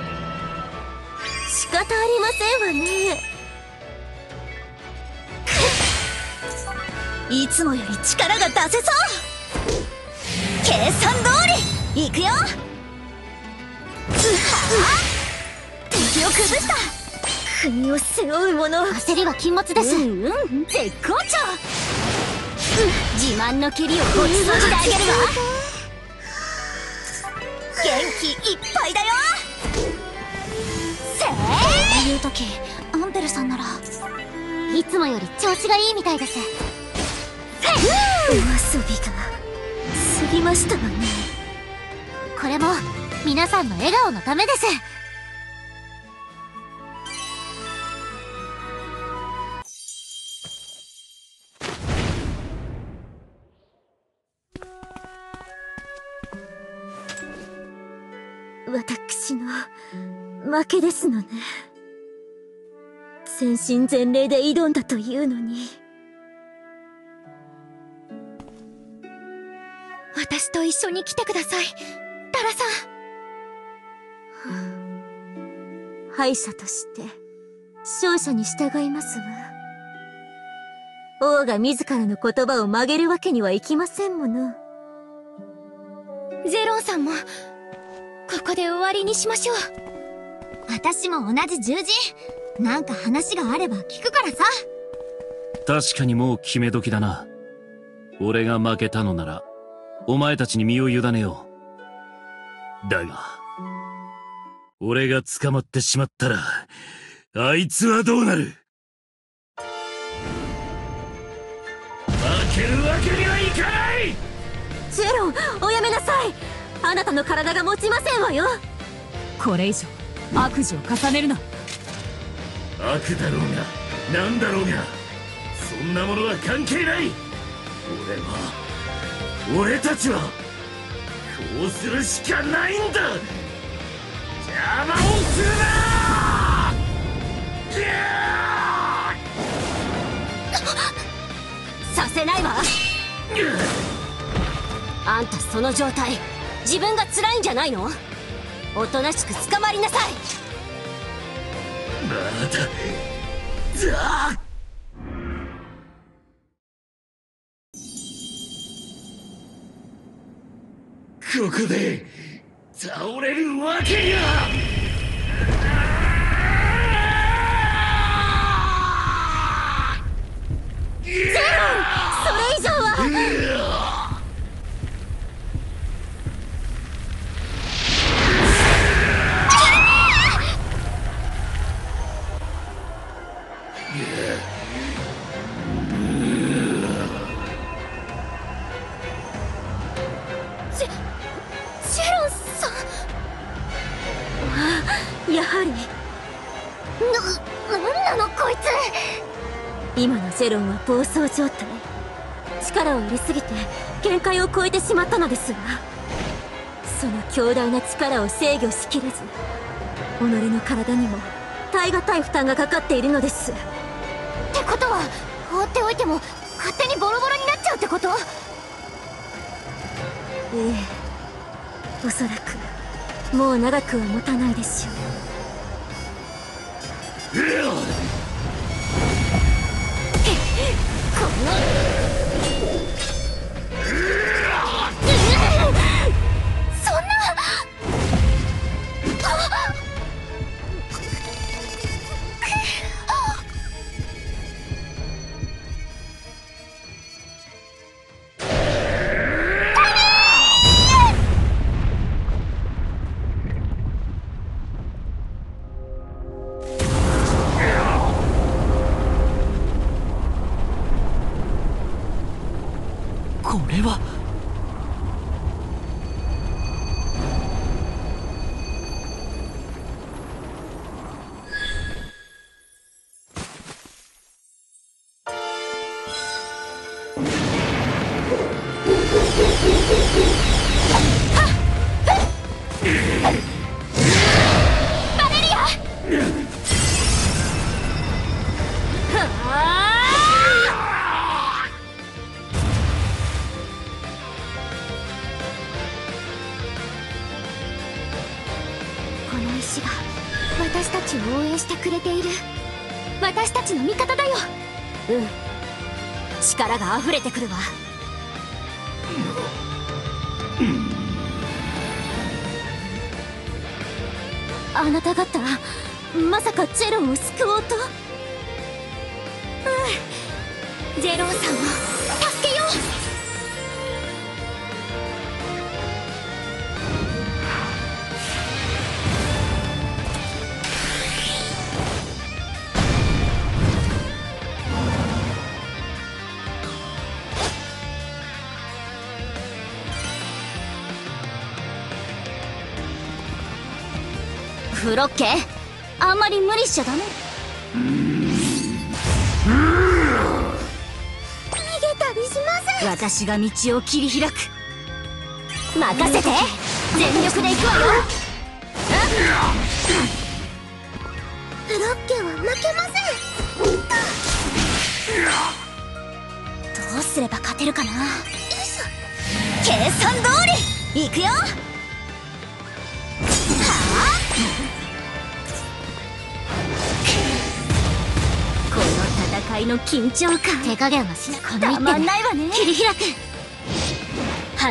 仕方ありませんわね。いつもより力が出せそう。計算通りいくよ。敵を崩した。国を背負う者、焦りは禁物です。うんうん、絶好調。自慢の蹴りをごちそうしてあげるわ。気いっぱいだよ。せーこういう時アンペルさんならいつもより調子がいいみたいです。お遊びが過ぎましたわね。これも皆さんの笑顔のためです。私の負けですのね。全身全霊で挑んだというのに、私と一緒に来てください、タラさん。敗者として勝者に従いますが、王が自らの言葉を曲げるわけにはいきませんもの。ゼロンさんもここで終わりにしましょう。私も同じ十字。なんか話があれば聞くからさ。確かにもう決め時だな。俺が負けたのならお前たちに身を委ねよう。だが俺が捕まってしまったらあいつはどうなる。負けるわけにはいかない。ジェロン、おやめなさい。あなたの体が持ちませんわよ。これ以上悪事を重ねるな。悪だろうが何だろうがそんなものは関係ない。俺たちはこうするしかないんだ。邪魔をするな。させないわ。あんたその状態自分が辛いんじゃないの？おとなしく捕まりなさい。まだここで倒れるわけには。ゼロン、それ以上は。今のゼロンは暴走状態。力を入れすぎて限界を超えてしまったのですが、その強大な力を制御しきれず己の体にも耐え難い負担がかかっているのです。ってことは放っておいても勝手にボロボロになっちゃうってこと？ええ、おそらくもう長くは持たないでしょう。このそんな。力が溢れてくるわ。あなた方まさかジェロンを救おうと？ジェロンさんを助けよう。クロッケ、あんまり無理しちゃダメ。逃げたりしません。私が道を切り開く。任せて、全力で行くわよ。クロッケは負けません。どうすれば勝てるかな。計算通り、行くよ。はあ、この戦いの緊張感、手加減はしなくてたまんないわね。切り開く、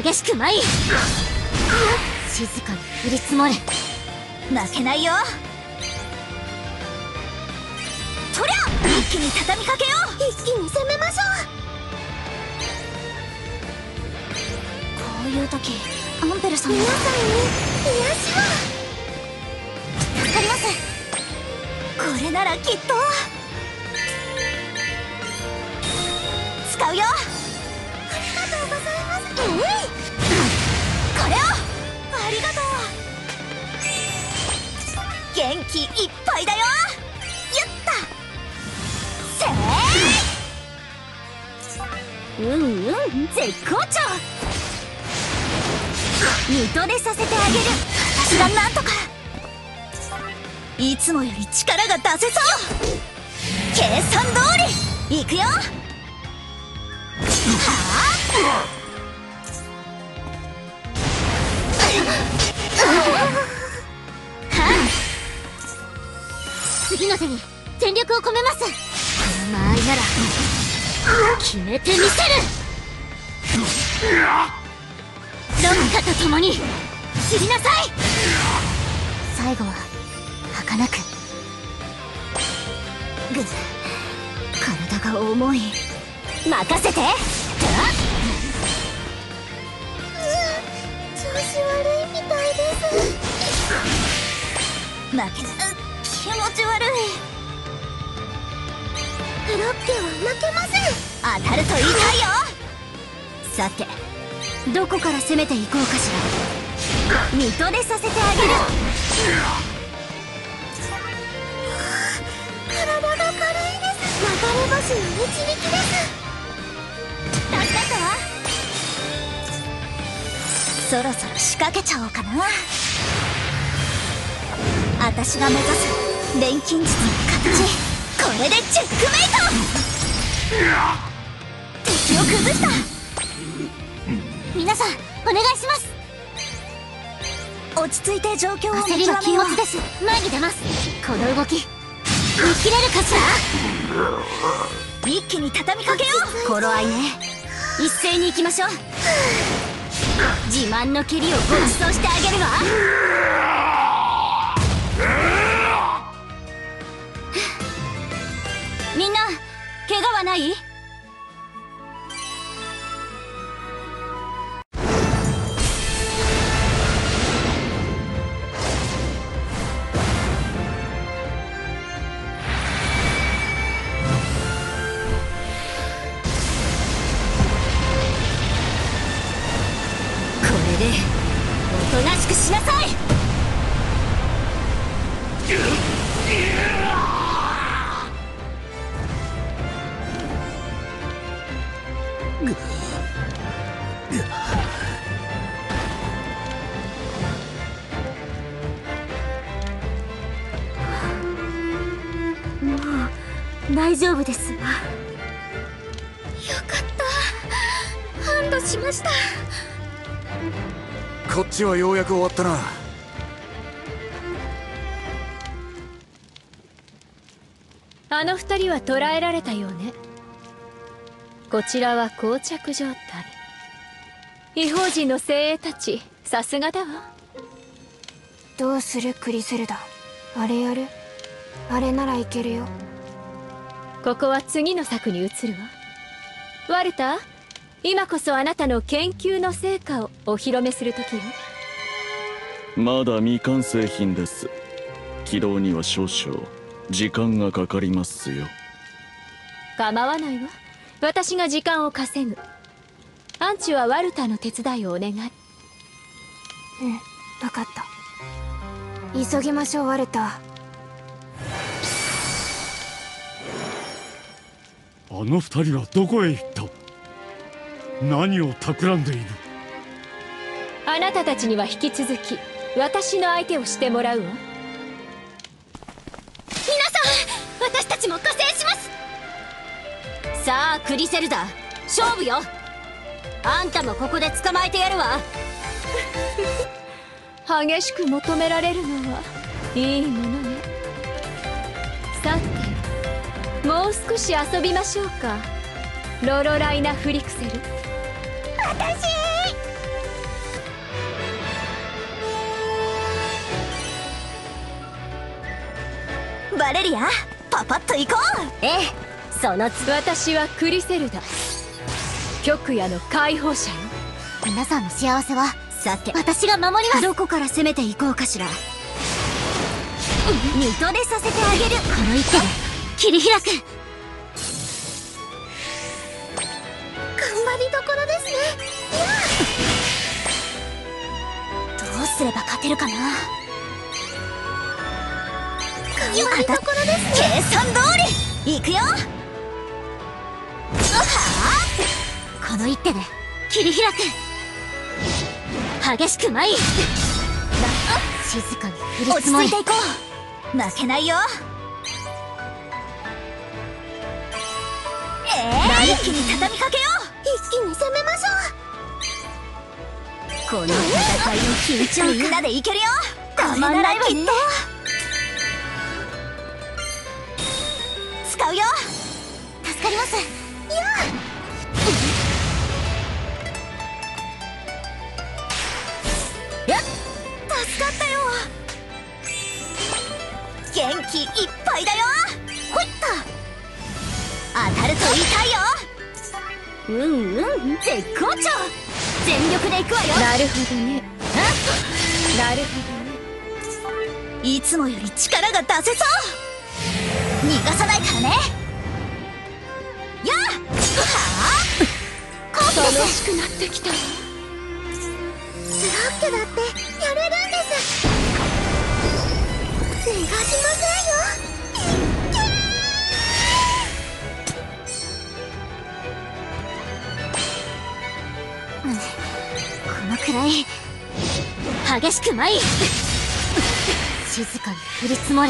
激しく舞い、静かに降り積もる。負けないよ。とりゃ、一気に畳みかけよう。一気に攻めましょう。こういう時、アンペルさん、皆さんに癒しを。助かります。これならきっと使うよ。ありがとうございます。これを、ありがとう。元気いっぱいだよ。ゆったせーい。うんうん、絶好調。二度寝させてあげる。私がなんとか。いつもより力が出せそう。計算通り、いくよ。はあ、次の手に全力を込めます。この間合いなら決めてみせる。ロッカと共に散りなさい。最後は儚く。ぐっ、体が重い。任せて。調子悪いみたいです。負けな、気持ち悪い。ブロッケは負けません。当たると痛いよ。さて、どこから攻めていこうかしら。見とれさせてあげる。体が軽いです。流れ星の導きです。助かったわ。そろそろ仕掛けちゃおうかな。私が目指す錬金術の形、これでチェックメイト。敵を崩した。皆さん、お願いします。落ち着いて状況を見極めよう。焦りは禁物です。前に出ます。この動き、見切れるかしら。一気に畳みかけよう。頃合いね。一斉に行きましょう。自慢の蹴りをごちそうしてあげるわ。みんな、怪我はない？大丈夫ですわ。よかった。安堵しました。こっちはようやく終わったな。あの二人は捕らえられたようね。こちらは膠着状態。異邦人の精鋭たち、さすがだわ。どうするクリセルダ。あれやる？あれならいけるよ。ここは次の策に移るわ。ワルター、今こそあなたの研究の成果をお披露目する時よ。まだ未完成品です。起動には少々時間がかかりますよ。構わないわ。私が時間を稼ぐ。アンチはワルターの手伝いをお願い。うん、分かった。急ぎましょう、ワルト。あの二人はどこへ行った？何を企んでいる？あなたたちには引き続き私の相手をしてもらうわ。皆さん、私たちも加勢します。さあクリセルダ、勝負よ。あんたもここで捕まえてやるわ。激しく求められるのはいいものね。さて、もう少し遊びましょうか。ロロライナ・フリクセル。私、バレリア、パパッと行こう。ええ、そのつ。私はクリセルダ、極夜の解放者よ。皆さんの幸せは、さて、私が守ります。どこから攻めていこうかしら。見とれさせてあげる。この一手で切り開く。頑張りどころですね。どうすれば勝てるかな。計算通り、行くよ。この一手で切り開く。激しく舞い、静かに振るつもり。落ち着いていこう。負けないよ。一気に畳みかけよう。一気に攻めましょう。この戦いの緊張、みんなでいけるよ。たまんないわね。助かります。いや、助かったよ。元気いっぱいだよ。ほいっと当たると痛いよ。うんうん、絶好調。全力でいくわよ。なるほどね、なるほどね。いつもより力が出せそう。逃がさないからね。やあ、楽しくなってきた。スラックだってやれるんです。逃がしませんよ。このくらい激しく舞い、静かに降り積もれ。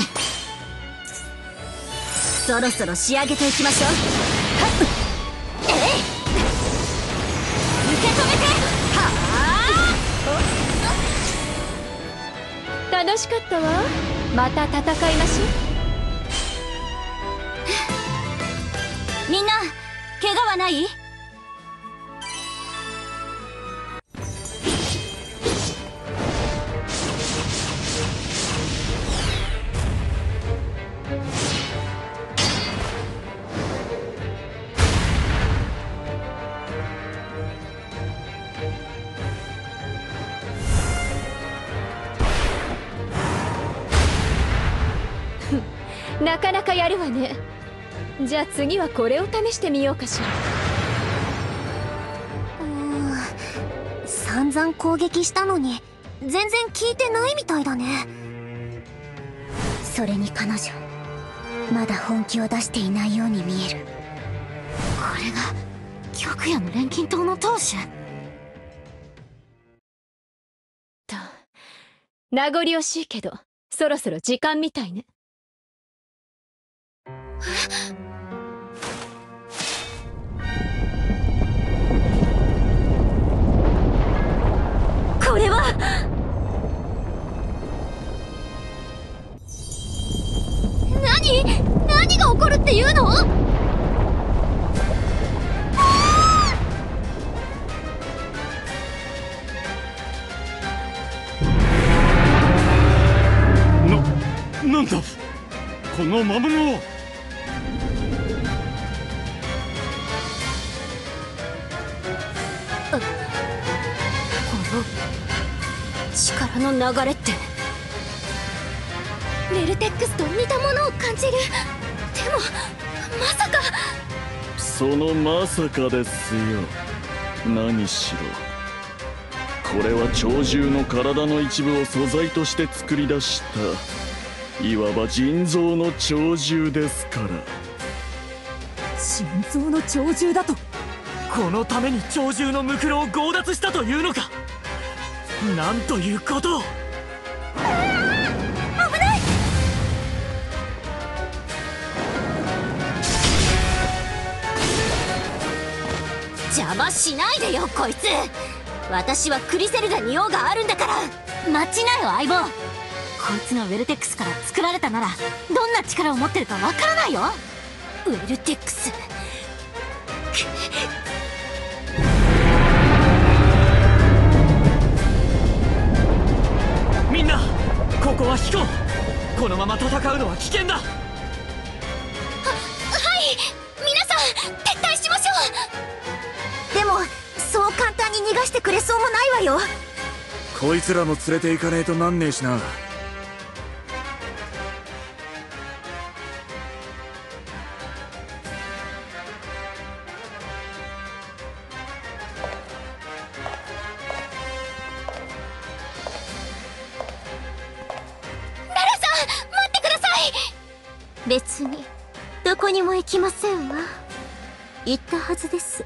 そろそろ仕上げていきましょう。ええ、受け止めて。はあ、楽しかったわ。また戦いましょう。みんな、怪我はない？なかなかやるわね。じゃあ次はこれを試してみようかしら。散々攻撃したのに全然効いてないみたいだね。それに彼女、まだ本気を出していないように見える。これが極夜の錬金塔の当主と。名残惜しいけどそろそろ時間みたいね。これは何が起こるっていうの？なんだこの魔物は。力の流れって、ベルテックスと似たものを感じる。でもまさか。そのまさかですよ。何しろこれは鳥獣の体の一部を素材として作り出したいわば人造の鳥獣ですから。心臓の鳥獣だと？このために鳥獣のムクロを強奪したというのか。なんということを。危ない。邪魔しないでよこいつ。私はクリセルガに用があるんだから。待ちなよ相棒。こいつがウェルテックスから作られたならどんな力を持ってるかわからないよ。ウェルテックスみんなここは引こう。このまま戦うのは危険だ。はい、皆さん撤退しましょう。でもそう簡単に逃がしてくれそうもないわよ。こいつらも連れて行かねえとなんねえしな。別にどこにも行きませんわ。言ったはずです。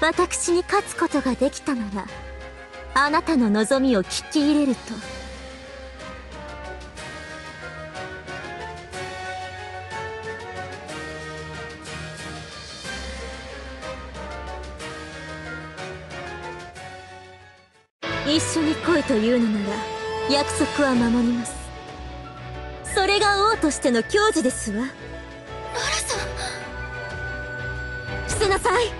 私に勝つことができたならあなたの望みを聞き入れると。一緒に来いというのなら約束は守ります。それが王としての矜持ですわ。ララさん、伏せなさい。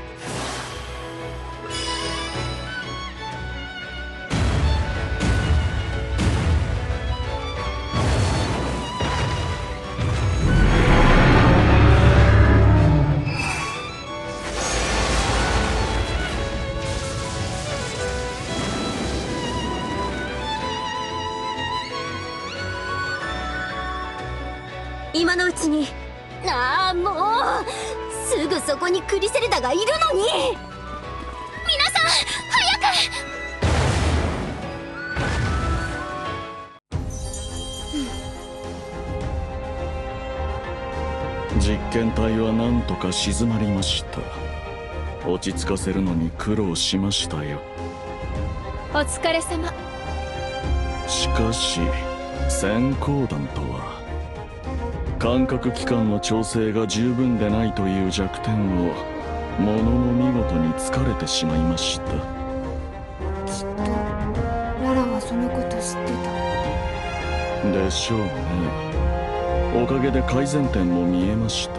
今のうちに。ああもうすぐそこにクリセルダがいるのに。皆さん早く実験体はなんとか静まりました。落ち着かせるのに苦労しましたよ。お疲れ様。しかし閃光弾とは感覚器官の調整が十分でないという弱点をものの見事に突かれてしまいました。きっとララはそのこと知ってたでしょうね。おかげで改善点も見えました。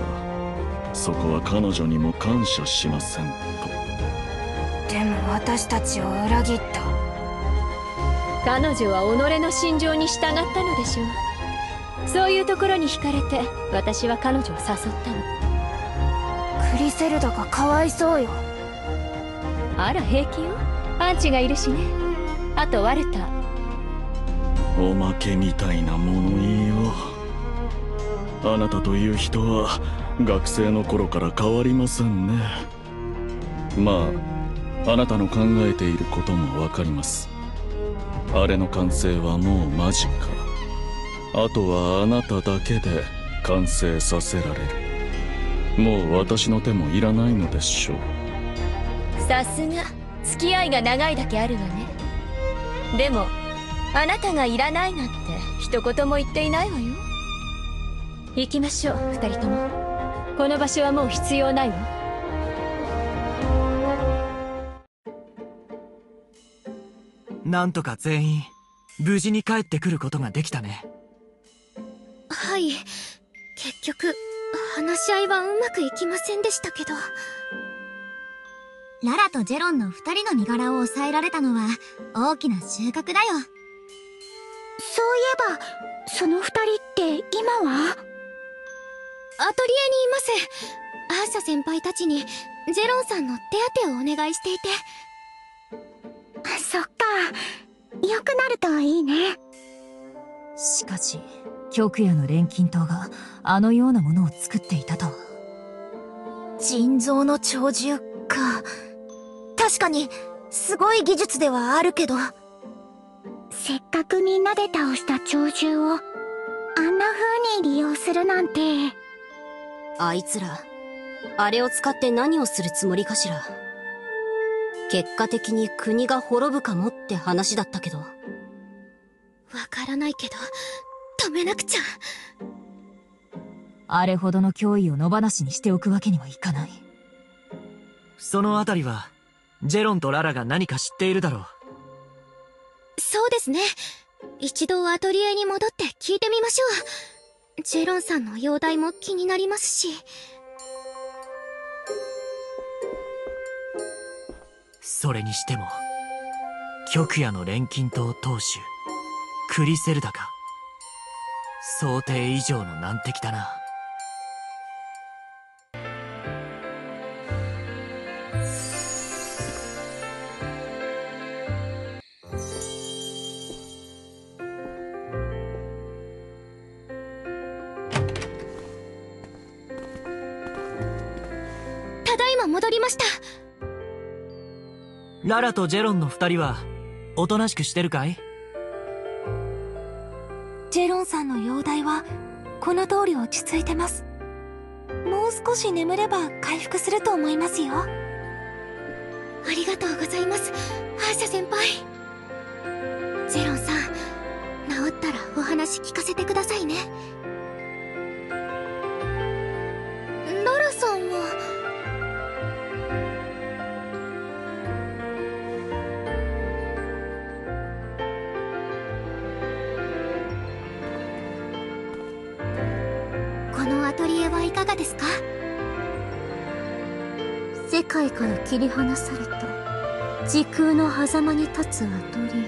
そこは彼女にも感謝しませんと。でも私たちを裏切った。彼女は己の心情に従ったのでしょう。そういうところに惹かれて私は彼女を誘ったの。クリセルダがかわいそうよ。あら平気よ、アンチがいるしね。あとワルタ。おまけみたいな物言いよ。あなたという人は学生の頃から変わりませんね。まああなたの考えていることもわかります。あれの完成はもう間近。あとはあなただけで完成させられる。もう私の手もいらないのでしょう。さすが付き合いが長いだけあるわね。でもあなたがいらないなんて一言も言っていないわよ。行きましょう二人とも。この場所はもう必要ないわ。なんとか全員無事に帰ってくることができたね。はい、結局話し合いはうまくいきませんでしたけど、ララとジェロンの2人の身柄を抑えられたのは大きな収穫だよ。そういえばその2人って今はアトリエにいます。アーシャ先輩たちにジェロンさんの手当てをお願いしていて。そっか、良くなるといいね。しかし極夜の錬金塔があのようなものを作っていたとは。人造の鳥獣か。確かにすごい技術ではあるけど、せっかくみんなで倒した鳥獣をあんな風に利用するなんて。あいつらあれを使って何をするつもりかしら。結果的に国が滅ぶかもって話だったけど。わからないけど止めなくちゃ。あれほどの脅威を野放しにしておくわけにはいかない。そのあたりはジェロンとララが何か知っているだろう。そうですね。一度アトリエに戻って聞いてみましょう。ジェロンさんの容体も気になりますし。それにしても極夜の錬金島当主クリセルダか、想定以上の難敵だな。戻りました。ララとジェロンの二人はおとなしくしてるかい？ジェロンさんの容体はこの通り落ち着いてます。もう少し眠れば回復すると思いますよ。ありがとうございます、ハーシャ先輩。ジェロンさん、治ったらお話聞かせてくださいね。ララさんはいかがですか？世界から切り離された時空の狭間に立つアトリエ。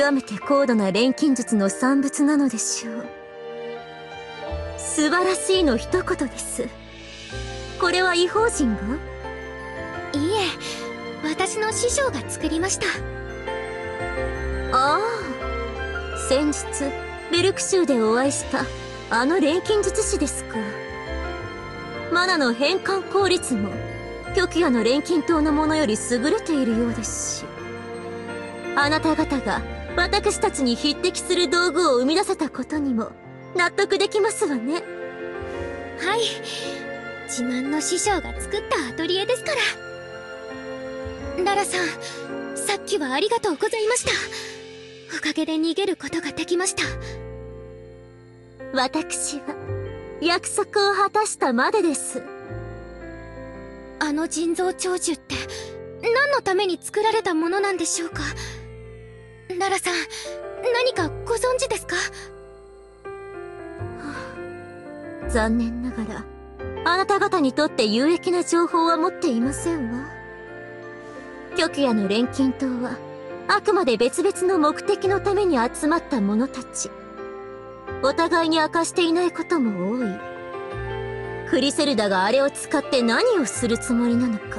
極めて高度な錬金術の産物なのでしょう。素晴らしいの一言です。これは異邦人が？いえ、私の師匠が作りました。ああ、先日ベルク州でお会いしたあの錬金術師ですか。マナの変換効率も極夜の錬金島のものより優れているようですし、あなた方が私たちに匹敵する道具を生み出せたことにも納得できますわね。はい、自慢の師匠が作ったアトリエですから。ララさん、さっきはありがとうございました。おかげで逃げることができました。私は約束を果たしたまでです。あの人造長寿って何のために作られたものなんでしょうか？ララさん、何かご存知ですか？はあ、残念ながらあなた方にとって有益な情報は持っていませんわ。極夜の錬金島はあくまで別々の目的のために集まった者たち。お互いに明かしていないことも多い。クリセルダがあれを使って何をするつもりなのか、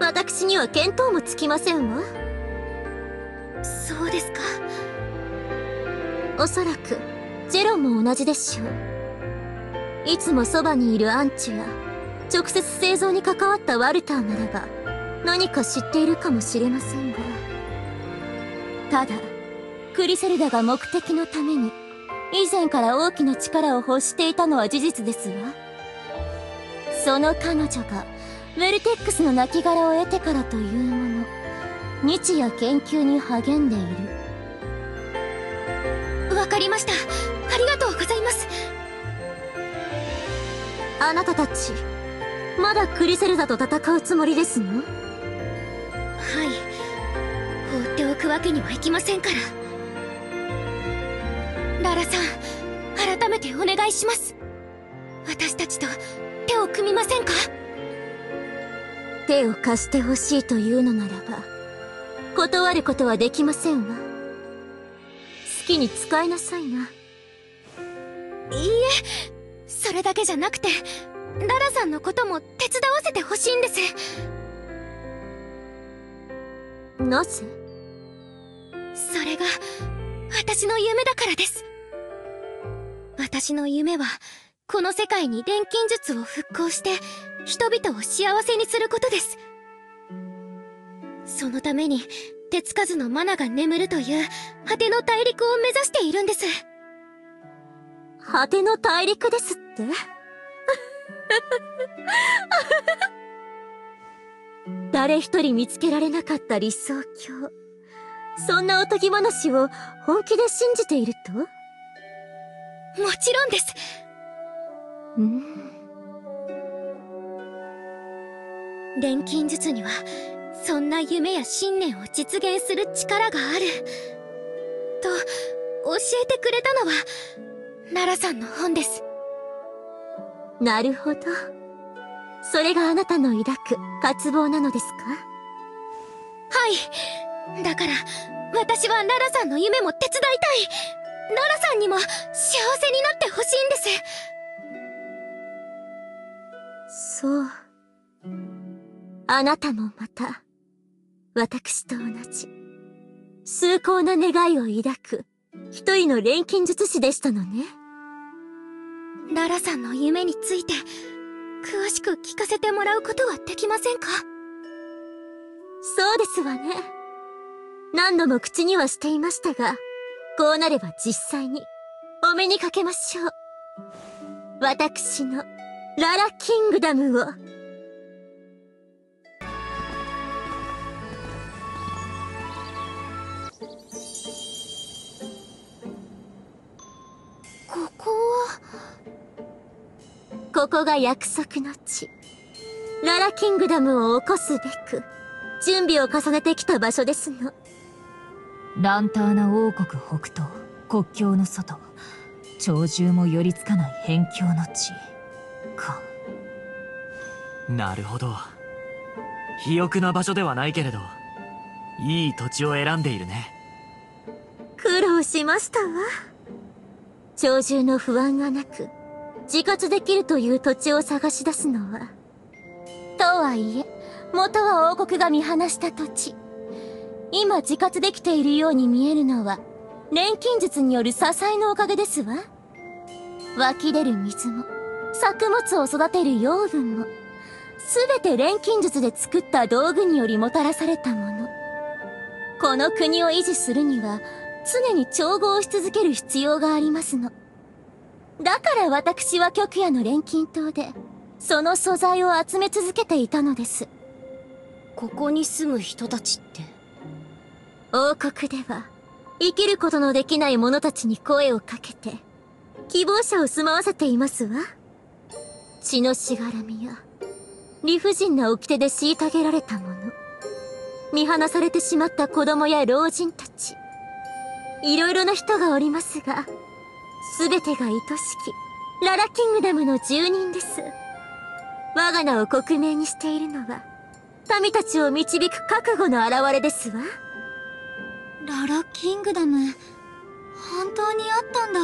私には見当もつきませんわ。そうですか。おそらくジェロンも同じでしょう。いつもそばにいるアンチュや直接製造に関わったワルターならば何か知っているかもしれませんが、ただクリセルダが目的のために以前から大きな力を欲していたのは事実ですわ。その彼女がウェルテックスの亡骸を得てからというもの、日夜研究に励んでいる。わかりました。ありがとうございます。あなたたちまだクリセルダと戦うつもりですの？はい、放っておくわけにはいきませんから。ララさん、改めてお願いします。私たちと手を組みませんか？手を貸してほしいというのならば断ることはできませんわ。好きに使いなさいな。いいえ、それだけじゃなくてララさんのことも手伝わせてほしいんです。なぜ？それが私の夢だからです。私の夢はこの世界に錬金術を復興して人々を幸せにすることです。そのために手つかずのマナが眠るという果ての大陸を目指しているんです。果ての大陸ですって？誰一人見つけられなかった理想郷、そんなおとぎ話を本気で信じていると？もちろんです。錬金術にはそんな夢や信念を実現する力があると教えてくれたのは奈良さんの本です。なるほど。それがあなたの抱く渇望なのですか？はい。だから私は奈良さんの夢も手伝いたい。奈良さんにも幸せになってほしいんです。そう、あなたもまた私と同じ崇高な願いを抱く一人の錬金術師でしたのね。奈良さんの夢について詳しく聞かせてもらうことはできませんか？そうですわね。何度も口にはしていましたが、こうなれば実際にお目にかけましょう。私のララキングダムを。ここが約束の地、ララキングダムを起こすべく準備を重ねてきた場所ですの。ランターナ王国北東、国境の外、鳥獣も寄りつかない辺境の地か。なるほど。肥沃な場所ではないけれど、いい土地を選んでいるね。苦労しましたわ。鳥獣の不安がなく自活できるという土地を探し出すのは。とはいえ、元は王国が見放した土地。今自活できているように見えるのは、錬金術による支えのおかげですわ。湧き出る水も、作物を育てる養分も、すべて錬金術で作った道具によりもたらされたもの。この国を維持するには、常に調合し続ける必要がありますの。だから私は極夜の錬金島で、その素材を集め続けていたのです。ここに住む人たちって？王国では、生きることのできない者たちに声をかけて、希望者を住まわせていますわ。血のしがらみや、理不尽な掟で虐げられた者、見放されてしまった子供や老人たち、いろいろな人がおりますが、すべてが愛しき、ララキングダムの住人です。我が名を国名にしているのは、民たちを導く覚悟の表れですわ。ララキングダム、本当にあったんだ。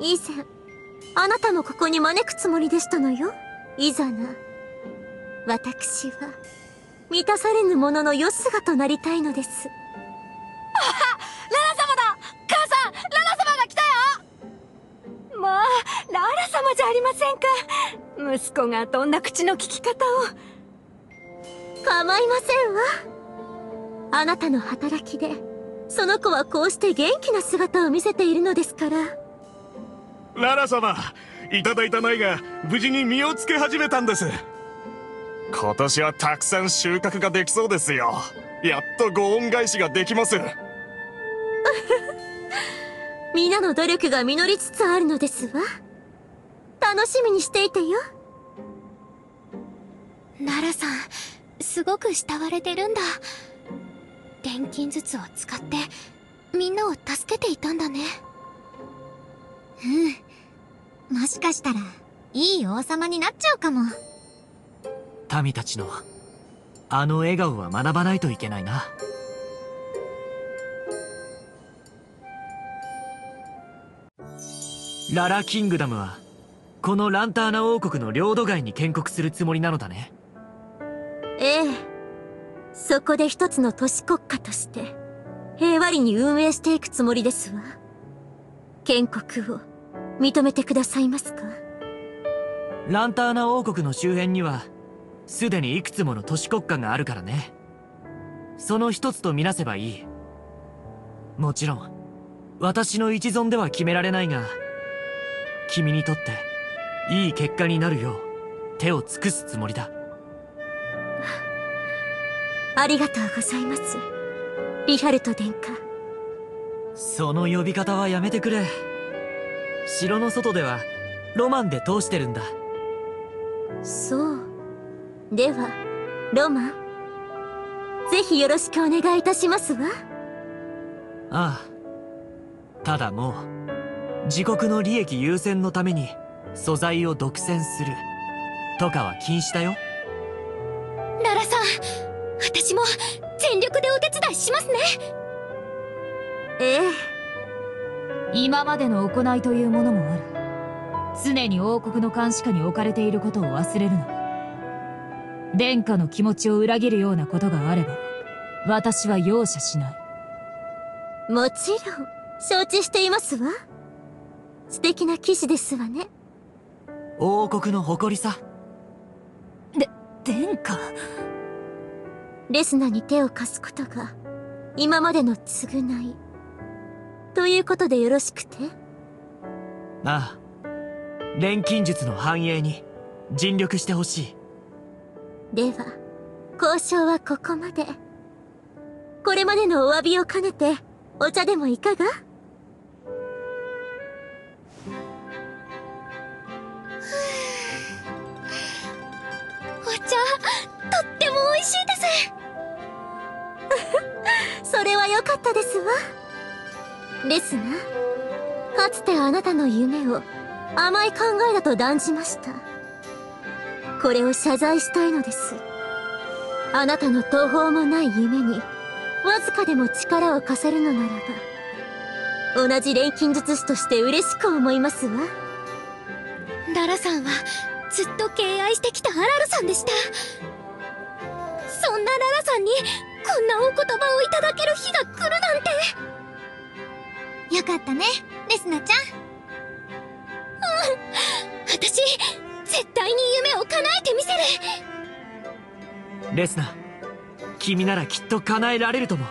以前、あなたもここに招くつもりでしたのよ、イザナ。私は、満たされぬ者のよすがとなりたいのです。あはっ、ララ様だ！母さん、ララ様が来たよ！まあ、ララ様じゃありませんか。息子がどんな口の利き方を。構いませんわ。あなたの働きで、その子はこうして元気な姿を見せているのですから。ララ様、いただいた苗が無事に実をつけ始めたんです。今年はたくさん収穫ができそうですよ。やっとご恩返しができます。皆の努力が実りつつあるのですわ。楽しみにしていてよ。奈良さん、すごく慕われてるんだ。錬金術を使ってみんなを助けていたんだね。うん、もしかしたらいい王様になっちゃうかも。民たちのあの笑顔は学ばないといけないな。ララキングダムはこのランターナ王国の領土外に建国するつもりなのだね。ええ、そこで一つの都市国家として平和裏に運営していくつもりですわ。建国を認めてくださいますか？ランターナ王国の周辺にはすでにいくつもの都市国家があるからね。その一つとみなせばいい。もちろん私の一存では決められないが、君にとっていい結果になるよう手を尽くすつもりだ。ありがとうございます、リハルト殿下。その呼び方はやめてくれ。城の外ではロマンで通してるんだ。そう、ではロマン、ぜひよろしくお願いいたしますわ。ああ、ただもう自国の利益優先のために素材を独占するとかは禁止だよ。ララさん、私も全力でお手伝いしますね。ええ、今までの行いというものもある。常に王国の監視下に置かれていることを忘れるな。殿下の気持ちを裏切るようなことがあれば私は容赦しない。もちろん承知していますわ。素敵な騎士ですわね。王国の誇りさ。殿下、レスナに手を貸すことが今までの償いということでよろしくて。ああ、錬金術の繁栄に尽力してほしい。では交渉はここまで。これまでのお詫びを兼ねてお茶でもいかが。お茶とっても美味しいですそれは良かったですわ。ですがかつてあなたの夢を甘い考えだと断じました。これを謝罪したいのです。あなたの途方もない夢にわずかでも力を貸せるのならば、同じ錬金術師として嬉しく思いますわ。ララさんはずっと敬愛してきたアラルさんでした。そんなララさんにこんなお言葉をいただける日が来るなんて。よかったね、レスナちゃん。うん、私絶対に夢を叶えてみせる。レスナ、君ならきっと叶えられるとも。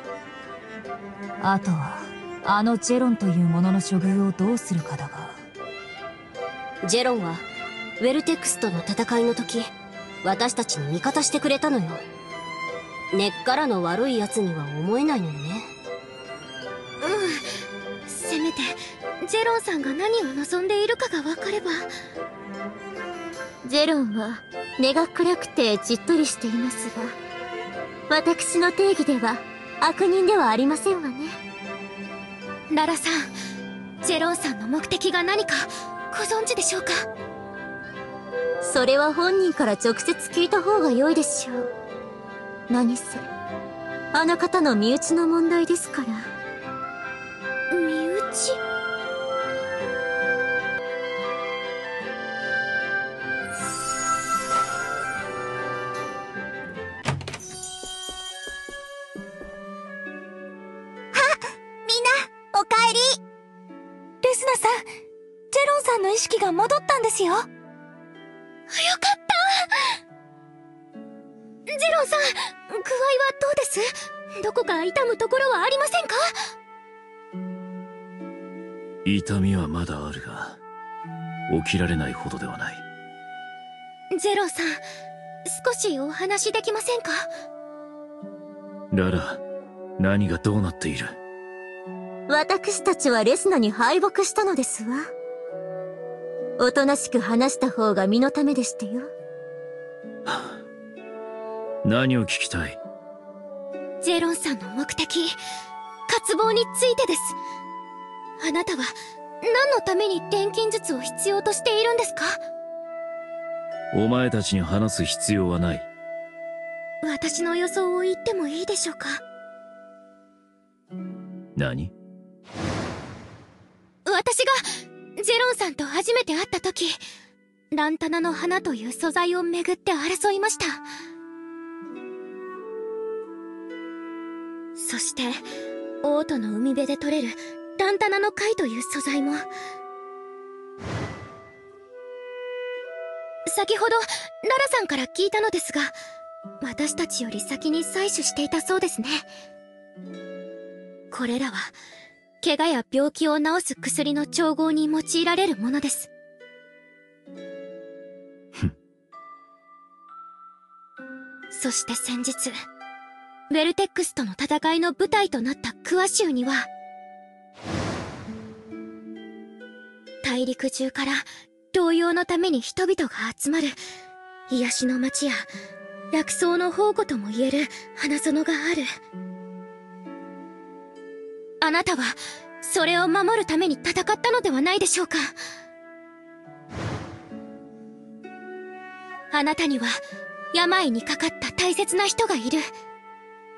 あとはあのジェロンというものの処遇をどうするかだが。ジェロンはウェルテックスとの戦いの時、私たちに味方してくれたのよ。根っからの悪い奴には思えないのよね。うん、せめてジェロンさんが何を望んでいるかが分かれば。ジェロンは根が暗くてじっとりしていますが、私の定義では悪人ではありませんわね。ララさん、ジェロンさんの目的が何かご存知でしょうか。それは本人から直接聞いた方が良いでしょう。何せあの方の身内の問題ですから。身内？意識が戻ったんですよ。よかった。ジェロンさん、具合はどうです？どこか痛むところはありませんか？痛みはまだあるが起きられないほどではない。ジェロンさん、少しお話できませんか？ララ、何がどうなっている？私たちはレスナに敗北したのですわ。おとなしく話した方が身のためでしてよ。何を聞きたい？ジェロンさんの目的、渇望についてです。あなたは何のために錬金術を必要としているんですか？お前たちに話す必要はない。私の予想を言ってもいいでしょうか？何？私がジェロンさんと初めて会った時、ランタナの花という素材をめぐって争いました。そしてオートの海辺で採れるランタナの貝という素材も。先ほどララさんから聞いたのですが、私たちより先に採取していたそうですね。これらは怪我や病気を治す薬の調合に用いられるものです。そして先日、ベルテックスとの戦いの舞台となったクワ州には、大陸中から療養のために人々が集まる癒しの町や薬草の宝庫とも言える花園がある。あなたはそれを守るために戦ったのではないでしょうか。あなたには病にかかった大切な人がいる。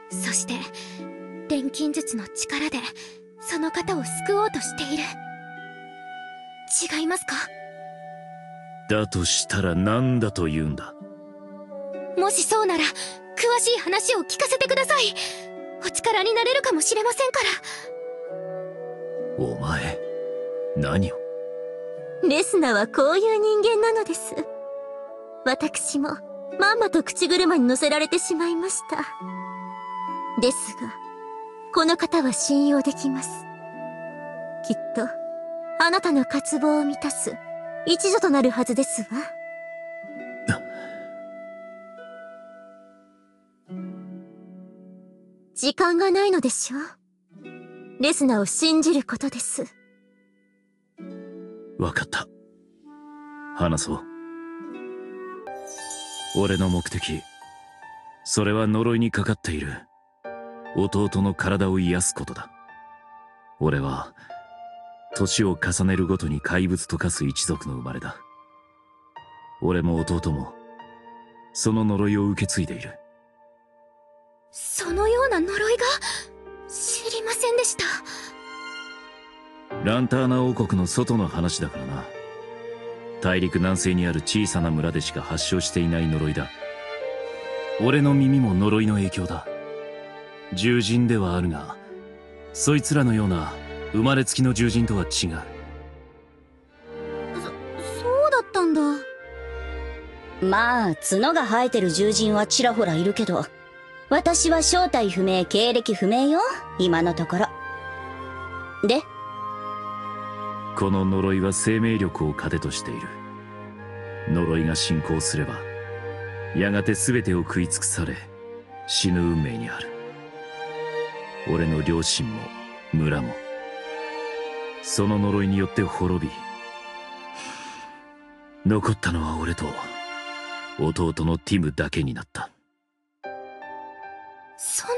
そして錬金術の力でその方を救おうとしている。違いますか？だとしたら何だと言うんだ。もしそうなら詳しい話を聞かせてください。お力になれるかもしれませんから。お前、何を。レスナはこういう人間なのです。私もまんまと口車に乗せられてしまいました。ですが、この方は信用できます。きっと、あなたの渇望を満たす、一助となるはずですわ。時間がないのでしょう。レスナを信じることです。わかった。話そう。俺の目的、それは呪いにかかっている弟の体を癒すことだ。俺は年を重ねるごとに怪物と化す一族の生まれだ。俺も弟もその呪いを受け継いでいる。そのような呪いが知りませんでした。ランターナ王国の外の話だからな。大陸南西にある小さな村でしか発症していない呪いだ。俺の耳も呪いの影響だ。獣人ではあるが、そいつらのような生まれつきの獣人とは違う。そうだったんだ。まあ、角が生えてる獣人はちらほらいるけど、私は正体不明、経歴不明よ、今のところ。で？この呪いは生命力を糧としている。呪いが進行すれば、やがて全てを食い尽くされ、死ぬ運命にある。俺の両親も村もその呪いによって滅び、残ったのは俺と弟のティムだけになった。そんな。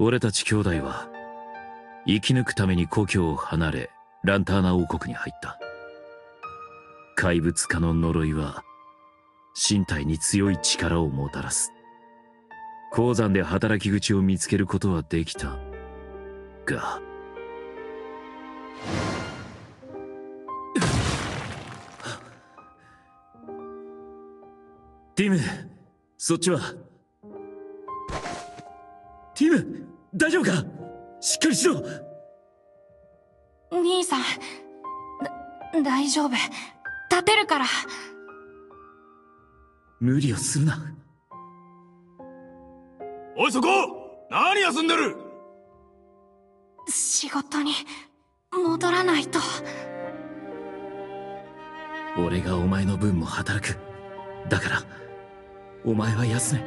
俺たち兄弟は生き抜くために故郷を離れ、ランターナ王国に入った。怪物化の呪いは身体に強い力をもたらす。鉱山で働き口を見つけることはできたが、ティム、そっちは。ティム、大丈夫か？しっかりしろ。兄さん、大丈夫。立てるから。無理をするな。おい、そこ！何休んでる！仕事に戻らないと。俺がお前の分も働く。だからお前は休め。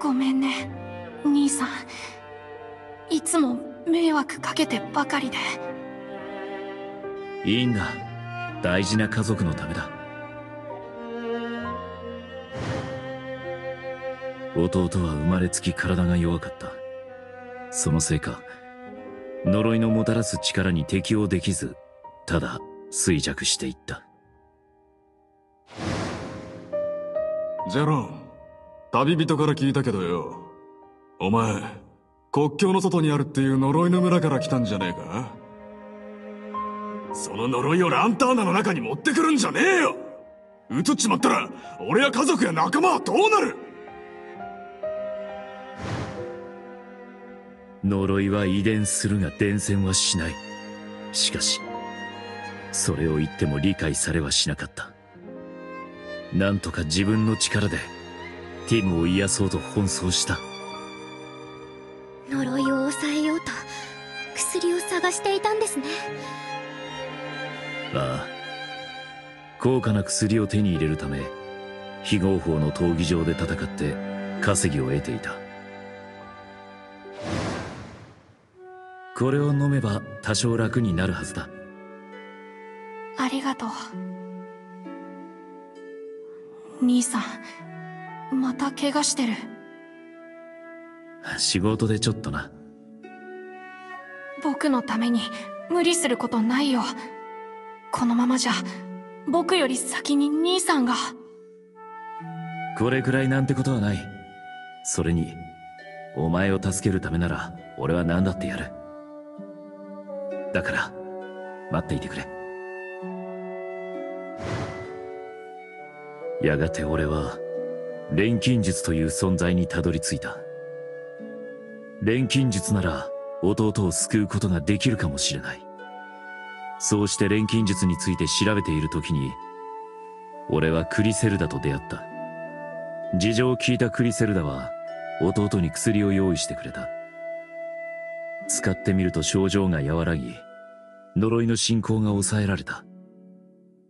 ごめんね、兄さん。いつも迷惑かけてばかりで。いいんだ。大事な家族のためだ。弟は生まれつき体が弱かった。そのせいか、呪いのもたらす力に適応できず、ただ衰弱していった。ジェロン、旅人から聞いたけどよ、お前国境の外にあるっていう呪いの村から来たんじゃねえか。その呪いをランターナの中に持ってくるんじゃねえよ。移っちまったら俺や家族や仲間はどうなる。呪いは遺伝するが伝染はしない。しかしそれを言っても理解されはしなかった。なんとか自分の力でティムを癒そうと奔走した。呪いを抑えようと薬を探していたんですね。ああ、高価な薬を手に入れるため非合法の闘技場で戦って稼ぎを得ていた。これを飲めば多少楽になるはずだ。ありがとう兄さん。また怪我してる。仕事でちょっとな。僕のために無理することないよ。このままじゃ僕より先に兄さんが。これくらいなんてことはない。それにお前を助けるためなら俺は何だってやる。だから待っていてくれ。やがて俺は錬金術という存在にたどり着いた。錬金術なら弟を救うことができるかもしれない。そうして錬金術について調べている時に俺はクリセルダと出会った。事情を聞いたクリセルダは弟に薬を用意してくれた。使ってみると症状が和らぎ、呪いの進行が抑えられた。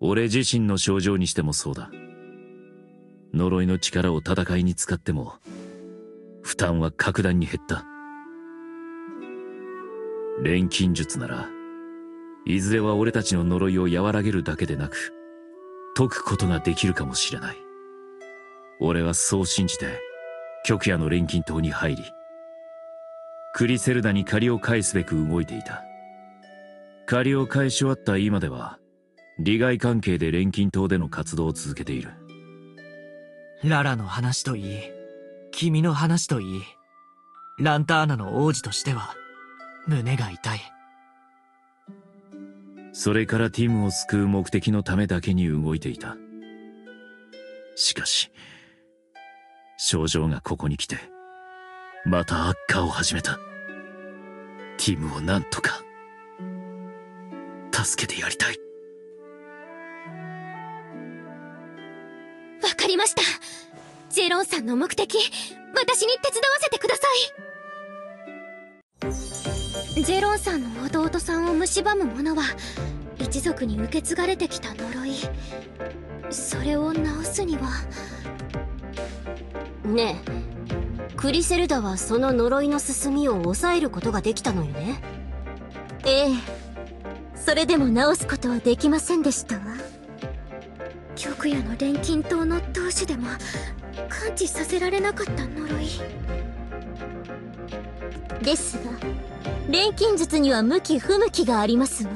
俺自身の症状にしてもそうだ。呪いの力を戦いに使っても負担は格段に減った。錬金術ならいずれは俺たちの呪いを和らげるだけでなく解くことができるかもしれない。俺はそう信じて極夜の錬金塔に入り、クリセルダに借りを返すべく動いていた。借りを返し終わった今では利害関係で錬金塔での活動を続けている。ララの話といい、君の話といい、ランターナの王子としては胸が痛い。それからティムを救う目的のためだけに動いていた。しかし症状がここに来てまた悪化を始めた。ティムをなんとか助けてやりたい。わかりました。ジェロンさんの目的、私に手伝わせてください。ジェロンさんの弟さんを蝕む者は一族に受け継がれてきた呪い。それを治すには。ねえ、クリセルダはその呪いの進みを抑えることができたのよね。ええ、それでも治すことはできませんでしたわ。極夜の錬金塔の当主でも完治させられなかった呪いですが、錬金術には向き不向きがありますわ。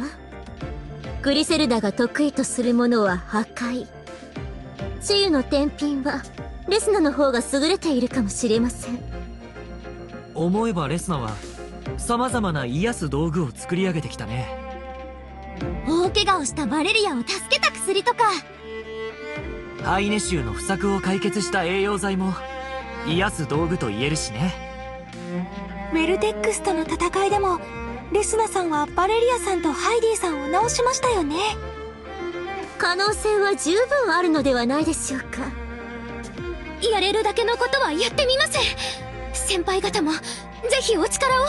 グリセルダが得意とするものは破壊、治癒の天秤はレスナの方が優れているかもしれません。思えばレスナは様々な癒す道具を作り上げてきたね。大怪我をしたバレリアを助けた薬とか、ハイネ州の不作を解決した栄養剤も癒す道具と言えるしね。ウェルテックスとの戦いでもレスナさんはバレリアさんとハイディさんを直しましたよね。可能性は十分あるのではないでしょうか。やれるだけのことはやってみます。先輩方もぜひお力を。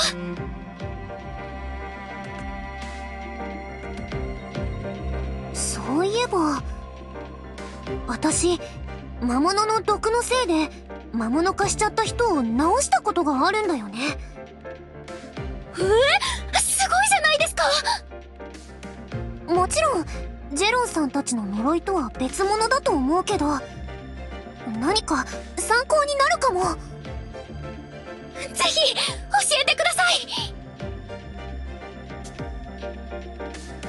そういえば私、魔物の毒のせいで魔物化しちゃった人を治したことがあるんだよね。え、すごいじゃないですか。もちろんジェロンさんたちの呪いとは別物だと思うけど、何か参考になるかも。ぜひ教えてください。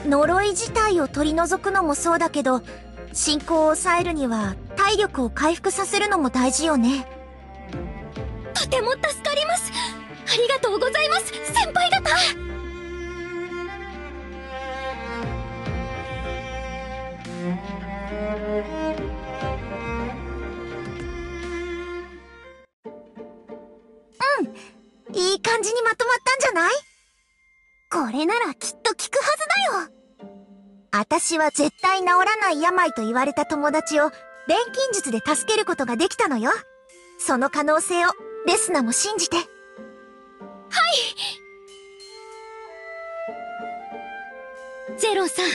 呪い自体を取り除くのもそうだけど、進行を抑えるには体力を回復させるのも大事よね。とても助かります。ありがとうございます、先輩方。うん、いい感じにまとまったんじゃない？これならきっと効くはずだよ。私は絶対治らない病と言われた友達を錬金術で助けることができたのよ。その可能性をレスナも信じて。はい。ゼロさん、いい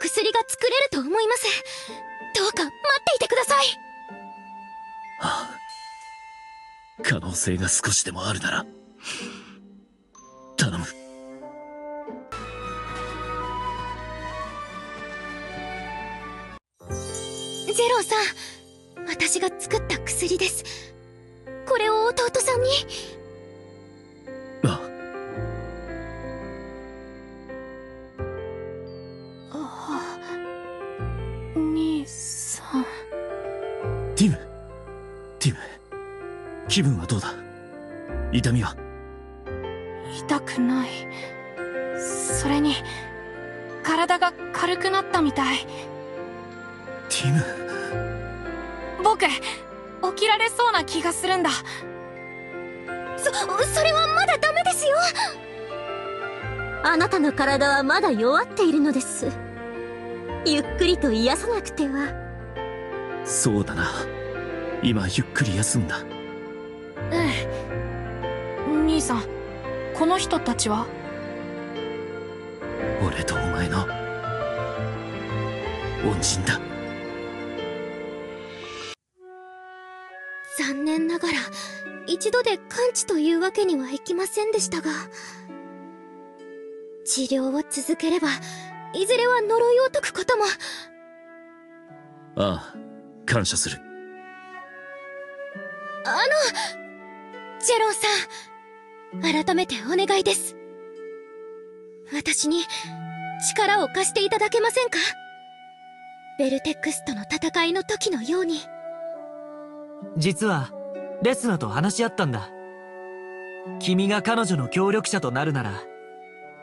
薬が作れると思います。どうか待っていてください。はあ、可能性が少しでもあるなら頼む。ゼロさん、私が作った薬です。これを弟さんに。兄さん。ティム、気分はどうだ？痛みは？痛くない。それに体が軽くなったみたい。ティム、僕、起きられそうな気がするんだ。それはまだダメですよ。あなたの体はまだ弱っているのです。ゆっくりと癒さなくては。そうだな、今ゆっくり休んだ。うん。兄さん、この人たちは？俺とお前の恩人だ。残念ながら一度で完治というわけにはいきませんでしたが、治療を続ければいずれは呪いを解くことも。ああ、感謝する。ジェローさん、改めてお願いです。私に力を貸していただけませんか？ベルテックスとの戦いの時のように。実はレスナと話し合ったんだ。君が彼女の協力者となるなら、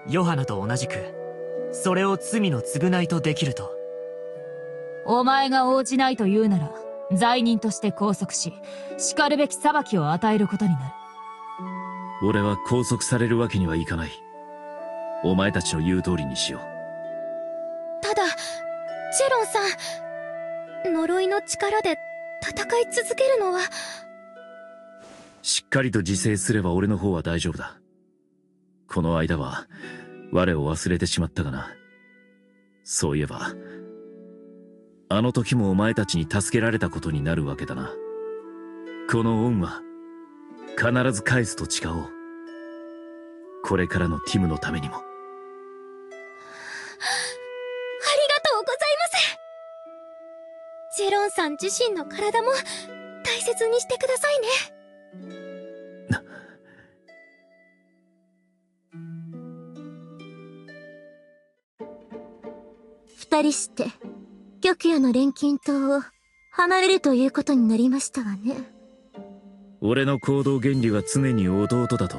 ヨハナと同じくそれを罪の償いとできると。お前が応じないと言うなら、罪人として拘束し、叱るべき裁きを与えることになる。俺は拘束されるわけにはいかない。お前たちの言う通りにしよう。ただジェロンさん、呪いの力で戦い続けるのは。しっかりと自制すれば俺の方は大丈夫だ。この間は我を忘れてしまったがな。そういえばあの時もお前たちに助けられたことになるわけだな。この恩は必ず返すと誓おう。これからのティムのためにも。ありがとうございます。ジェロンさん自身の体も大切にしてくださいね。二人して玉夜の錬金塔を離れるということになりましたわね。俺の行動原理は常に弟だと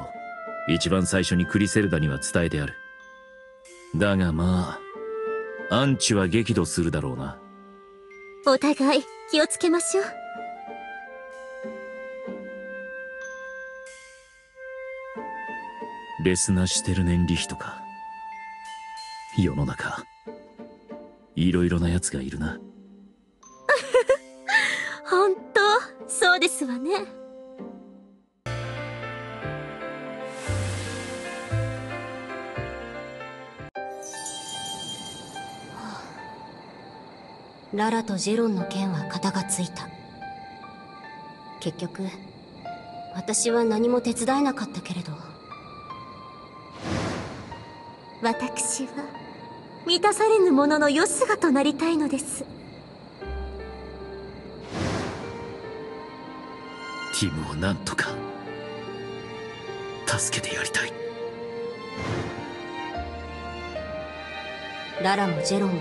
一番最初にクリセルダには伝えてある。だがまあアンチは激怒するだろうな。お互い気をつけましょう。レスナしてる年利費とか、世の中いろいろなやつがいるな。本当そうですわね。ララとジェロンの件は片がついた。結局私は何も手伝えなかったけれど、私は満たされぬもののよすがとなりたいのです。ティムをなんとか助けてやりたい。ララもジェロンも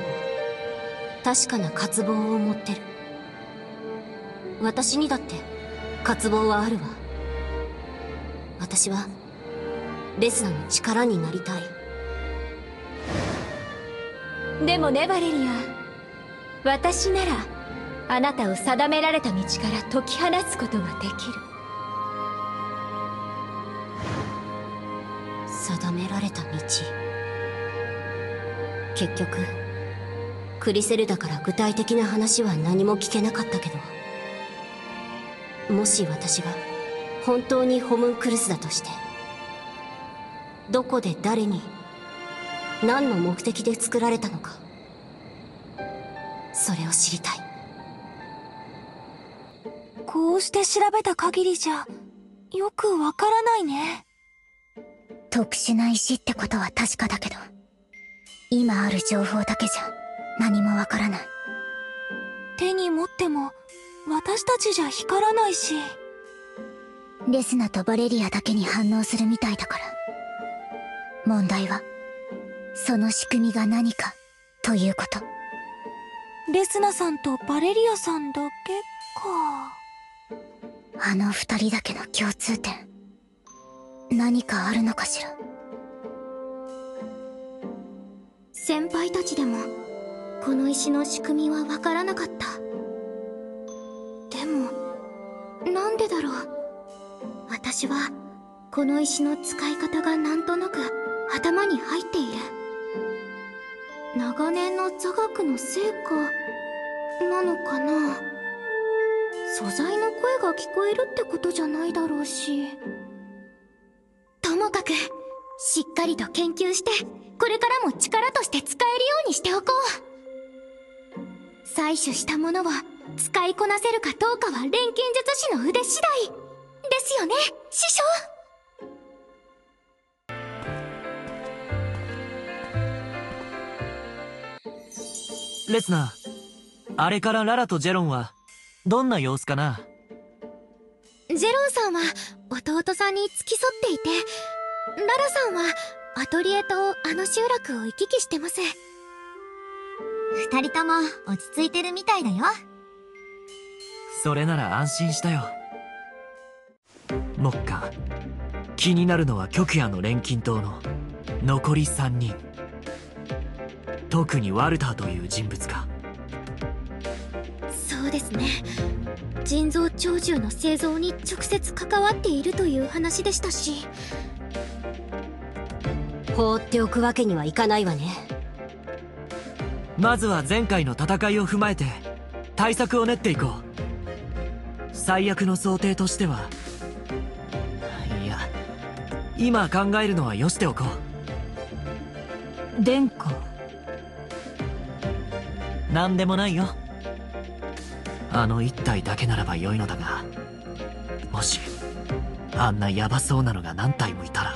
確かな渇望を持ってる。私にだって渇望はあるわ。私はレスナの力になりたい。でもね、バレリア、私ならあなたを定められた道から解き放つことができる。定められた道、結局クリセルダから具体的な話は何も聞けなかったけど、もし私が本当にホムンクルスだとして、どこで誰に何の目的で作られたのか、それを知りたい。こうして調べた限りじゃよくわからないね。特殊な石ってことは確かだけど、今ある情報だけじゃ何もわからない。手に持っても私たちじゃ光らないし、レスナとバレリアだけに反応するみたいだから、問題はその仕組みが何かということ。レスナさんとバレリアさんだけか。あの二人だけの共通点、何かあるのかしら。先輩たちでもこの石の仕組みは分からなかった。でもなんでだろう、私はこの石の使い方がなんとなく頭に入っている。長年の座学の成果なのかな。素材の声が聞こえるってことじゃないだろうし、ともかくしっかりと研究して、これからも力として使えるようにしておこう。採取したものを使いこなせるかどうかは錬金術師の腕次第ですよね、師匠。レスナー、あれからララとジェロンはどんな様子かな。ジェロンさんは弟さんに付き添っていて、ララさんはアトリエとあの集落を行き来してます。二人とも落ち着いてるみたいだよ。それなら安心したよ。目下気になるのは極夜の錬金塔の残り3人、特にワルターという人物か。そうですね、人造鳥獣の製造に直接関わっているという話でしたし。放っておくわけにはいかないわね。まずは前回の戦いを踏まえて対策を練っていこう。最悪の想定としては、いや、今考えるのはよしておこう。殿下。なんでもないよ。あの一体だけならば良いのだが、もしあんなヤバそうなのが何体もいたら。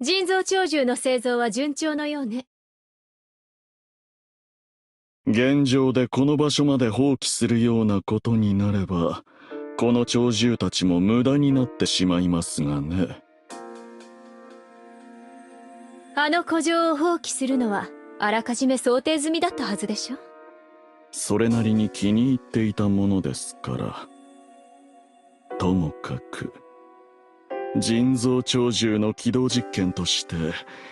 人造鳥獣の製造は順調のようね。現状でこの場所まで放棄するようなことになれば、この鳥獣たちも無駄になってしまいますがね。あの古城を放棄するのはあらかじめ想定済みだったはずでしょ。それなりに気に入っていたものですから。ともかく人造鳥獣の起動実験として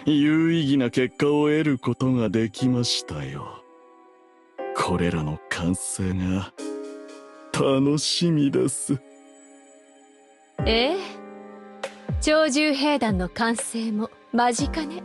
有意義な結果を得ることができましたよ。これらの完成が楽しみです。ええ、鳥獣兵団の完成も間近ね。